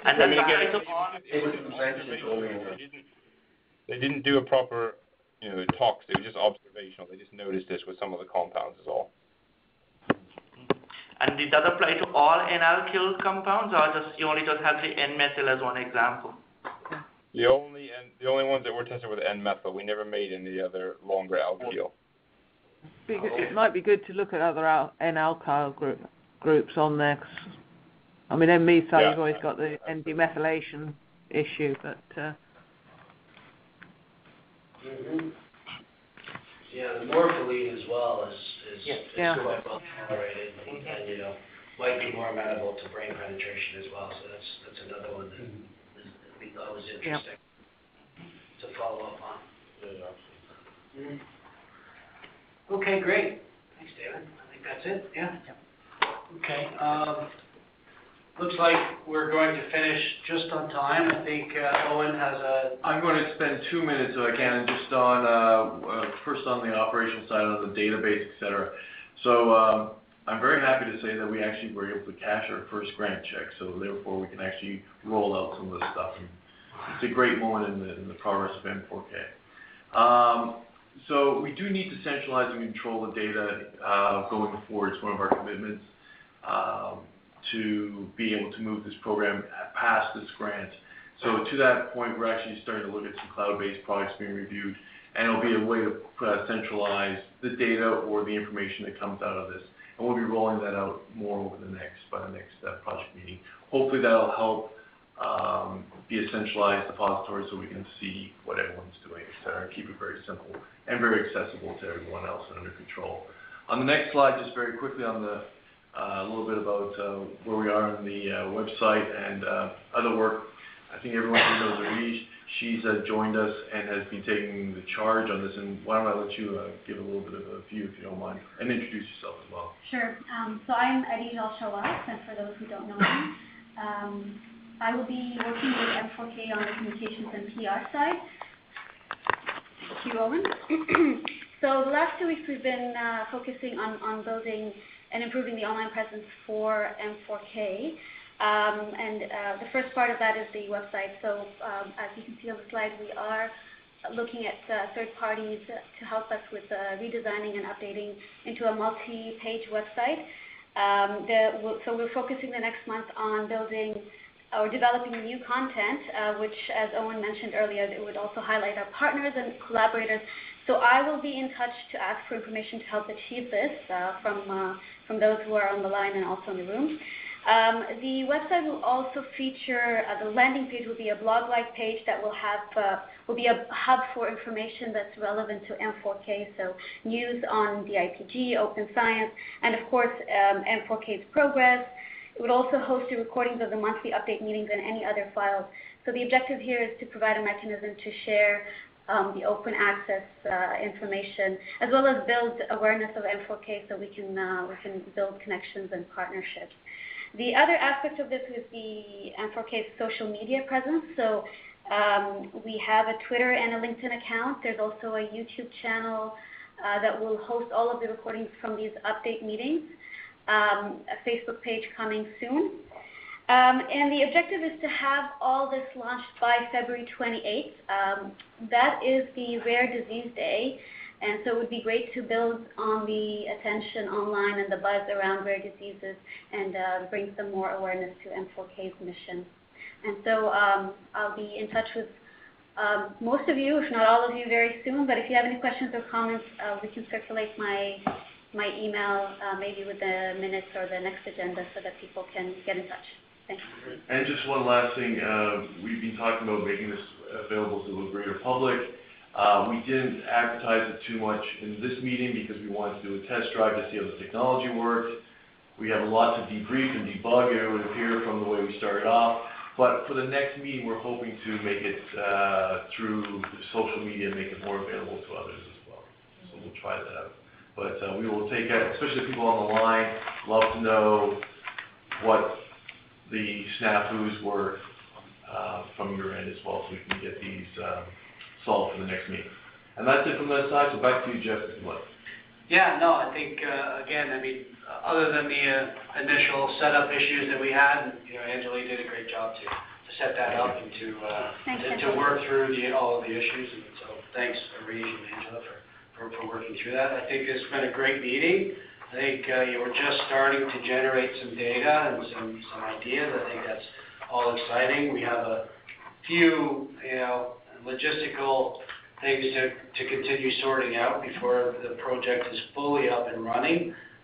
And then again, it was they didn't do a proper, you know, tox. It was just observational. They just noticed this with some of the compounds is all. And did that apply to all N-alkyl compounds, or just you only just have the N-methyl as one example? The only and the only ones that were tested were the N-methyl. We never made any other longer alkyl. It might be good to look at other al N-alkyl groups. groups on there. I mean, in methyl, yeah, you've always got the N-demethylation issue, but... Uh. Mm-hmm. Yeah, the morpholine as well is, is, yeah. is yeah. quite well tolerated, and, and, you know, might be more amenable to brain penetration as well, so that's that's another one that, is, that we thought was interesting yeah. to follow up on. Yeah. Mm-hmm. Okay, great. Thanks, David. I think that's it, yeah? yeah. Okay. Um, Looks like we're going to finish just on time. I think uh, Owen has a... I'm going to spend two minutes, if I can, just on, uh, uh, first on the operational side, on the database, et cetera. So um, I'm very happy to say that we actually were able to cash our first grant check, so therefore we can actually roll out some of this stuff. And it's a great moment in the, in the progress of M four K. Um, so we do need to centralize and control the data uh, going forward. It's one of our commitments. Um, to be able to move this program past this grant. So to that point, we're actually starting to look at some cloud-based products being reviewed, and it'll be a way to uh, centralize the data or the information that comes out of this. And we'll be rolling that out more over the next, by the next uh, project meeting. Hopefully that'll help um, be a centralized depository so we can see what everyone's doing, et cetera, and keep it very simple and very accessible to everyone else and under control. On the next slide, just very quickly on the Uh, a little bit about uh, where we are on the uh, website and uh, other work. I think everyone who knows Arish, she's uh, joined us and has been taking the charge on this. And why don't I let you uh, give a little bit of a view, if you don't mind, and introduce yourself as well. Sure. Um, so I'm Arish Al-Shawat, and for those who don't know me, um, I will be working with M four K on the communications and P R side. Thank you, Owen. So the last two weeks we've been uh, focusing on, on building and improving the online presence for M four K. Um, and uh, the first part of that is the website. So um, as you can see on the slide, we are looking at uh, third parties to help us with uh, redesigning and updating into a multi-page website. Um, the, so we're focusing the next month on building or developing new content, uh, which, as Owen mentioned earlier, it would also highlight our partners and collaborators. So I will be in touch to ask for information to help achieve this uh, from, uh, from those who are on the line and also in the room. Um, the website will also feature, uh, the landing page will be a blog-like page that will have, uh, will be a hub for information that's relevant to M four K, so news on D I P G, open science, and of course um, M four K's progress. It would also host the recordings of the monthly update meetings and any other files. So the objective here is to provide a mechanism to share um, the open access uh, information, as well as build awareness of M four K so we can, uh, we can build connections and partnerships. The other aspect of this is the M four K's social media presence. So um, we have a Twitter and a LinkedIn account. There's also a YouTube channel uh, that will host all of the recordings from these update meetings. Um, a Facebook page coming soon. Um, and the objective is to have all this launched by February twenty-eighth. Um, that is the Rare Disease Day, and so it would be great to build on the attention online and the buzz around rare diseases and uh, bring some more awareness to M four K's mission. And so um, I'll be in touch with um, most of you, if not all of you, very soon, but if you have any questions or comments, uh, we can circulate my my email, uh, maybe with the minutes or the next agenda so that people can get in touch. Thanks. And just one last thing, uh, we've been talking about making this available to the greater public. Uh, we didn't advertise it too much in this meeting because we wanted to do a test drive to see how the technology works. We have a lot to debrief and debug, it would appear, from the way we started off. But for the next meeting, we're hoping to make it uh, through the social media, make it more available to others as well. So we'll try that out. But uh, we will take that, especially people on the line, love to know what the snafus were uh, from your end as well, so we can get these um, solved for the next meeting. And that's it from that side, so back to you, Jeff, if you like. Yeah, no, I think, uh, again, I mean, other than the uh, initial setup issues that we had, you know, Anjali did a great job to, to set that up and to, uh, thanks, to, to work through the, all of the issues. And so thanks, Arish and Angela, for For, for working through that. I think it's been a great meeting. I think uh, you were just starting to generate some data and some, some ideas. I think that's all exciting. We have a few, you know, logistical things to, to continue sorting out before the project is fully up and running.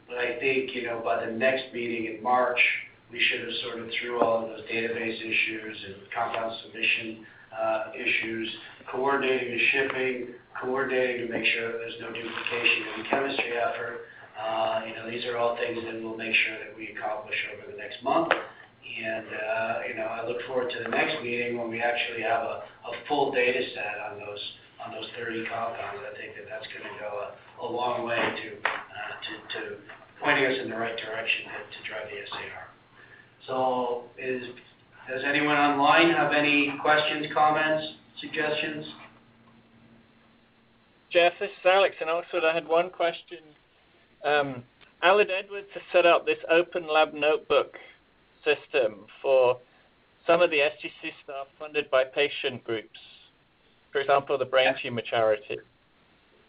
But I think, you know, by the next meeting in March, we should have sorted through all of those database issues and compound submission uh, issues, coordinating and shipping, coordinating to make sure that there's no duplication in the chemistry effort. Uh, you know, these are all things that we'll make sure that we accomplish over the next month. And, uh, you know, I look forward to the next meeting when we actually have a, a full data set on those on those thirty compounds. I think that that's going to go a, a long way to, uh, to to pointing us in the right direction to, to drive the S A R. So is, does anyone online have any questions, comments, suggestions? Jeff, this is Alex in Oxford. I had one question. Um, Aled Edwards has set up this open lab notebook system for some of the S G C staff funded by patient groups, for example, the Brain Tumor Charity.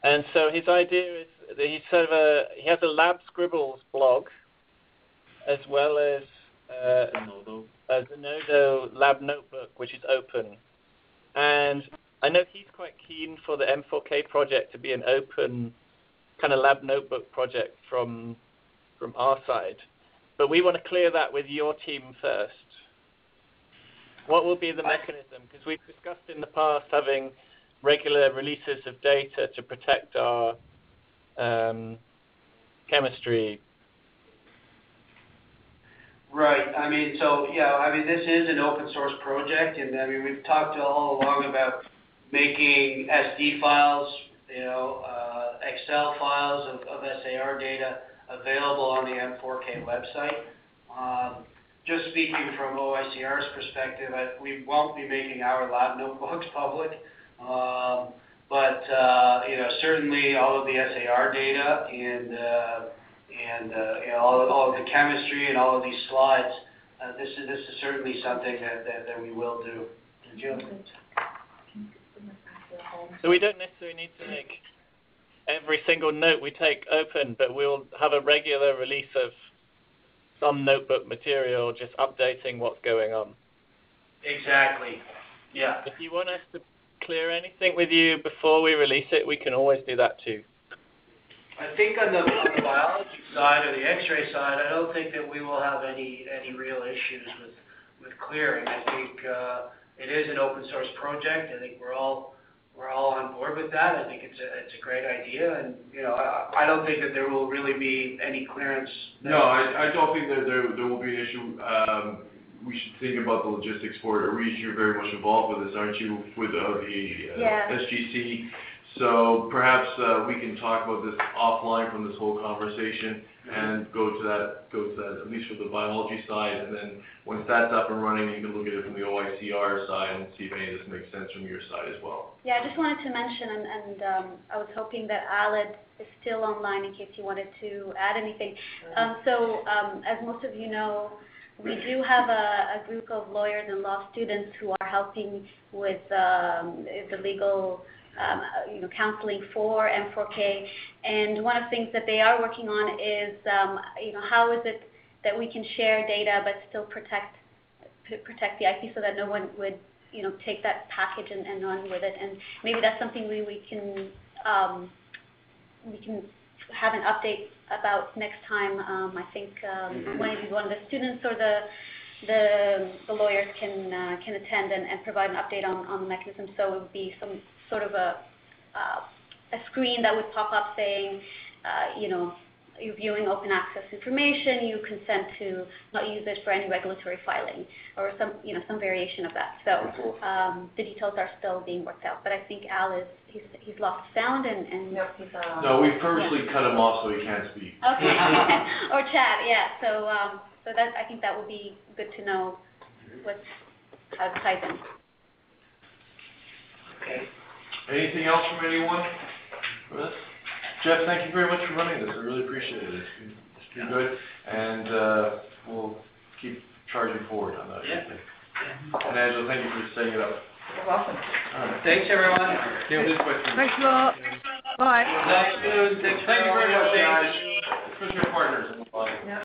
And so his idea is that he's sort of a, he has a Lab Scribbles blog, as well as uh, a Zenodo Lab Notebook, which is open. And I know he's quite keen for the M four K project to be an open kind of lab notebook project from from our side. But we want to clear that with your team first. What will be the mechanism? Because we've discussed in the past having regular releases of data to protect our um, chemistry. Right. I mean, so, yeah, I mean, this is an open source project. And, I mean, we've talked all along about making S D files, you know, uh, Excel files of, of S A R data available on the M four K website. Um, just speaking from O I C R's perspective, I, we won't be making our lab notebooks public. Um, but, uh, you know, certainly all of the S A R data and, uh, and, uh, and all, all of the chemistry and all of these slides, uh, this, is, this is certainly something that, that, that we will do. Did you? So we don't necessarily need to make every single note we take open, but we'll have a regular release of some notebook material, just updating what's going on. Exactly. Yeah. If you want us to clear anything with you before we release it, we can always do that too. I think on the, on the biology side or the X-ray side, I don't think that we will have any any real issues with with clearing. I think uh, it is an open source project. I think we're all we're all on board with that. I think it's a it's a great idea, and you know I, I don't think that there will really be any clearance. No, I, I don't think that there there will be an issue. Um, we should think about the logistics for it. Reed, you're very much involved with this, aren't you, with uh, the uh, yeah. S G C? So perhaps uh, we can talk about this offline from this whole conversation and go to that, go to that at least for the biology side. And then once that's up and running, you can look at it from the O I C R side and see if any of this makes sense from your side as well. Yeah, I just wanted to mention, and, and um, I was hoping that Aled is still online in case you wanted to add anything. Um, so um, as most of you know, we do have a, a group of lawyers and law students who are helping with um, the legal Um, you know, counseling for M four K, and one of the things that they are working on is, um, you know, how is it that we can share data but still protect protect the I P so that no one would, you know, take that package and, and run with it. And maybe that's something we we can um, we can have an update about next time. Um, I think um, maybe one of the students or the the, the lawyers can uh, can attend and, and provide an update on on the mechanism. So it would be some sort of a, uh, a screen that would pop up saying, uh, you know, you're viewing open access information, you consent to not use it for any regulatory filing, or some, you know, some variation of that. So um, the details are still being worked out. But I think Al is, he's, he's lost sound and, and no, he's uh, no, we purposely yeah. cut him off so he can't speak. Okay, or Chad, yeah. So, um, so that, I think that would be good to know what's, how to type in. Okay. Anything else from anyone? Jeff, thank you very much for running this. I really appreciate it. It's been good, and uh, we'll keep charging forward on that. Yeah. Yeah. And Angela, thank you for setting it up. You're welcome. All right. Thanks, everyone. Thanks a lot. Bye. Thanks, thank you very much, guys. Especially your partners in the body.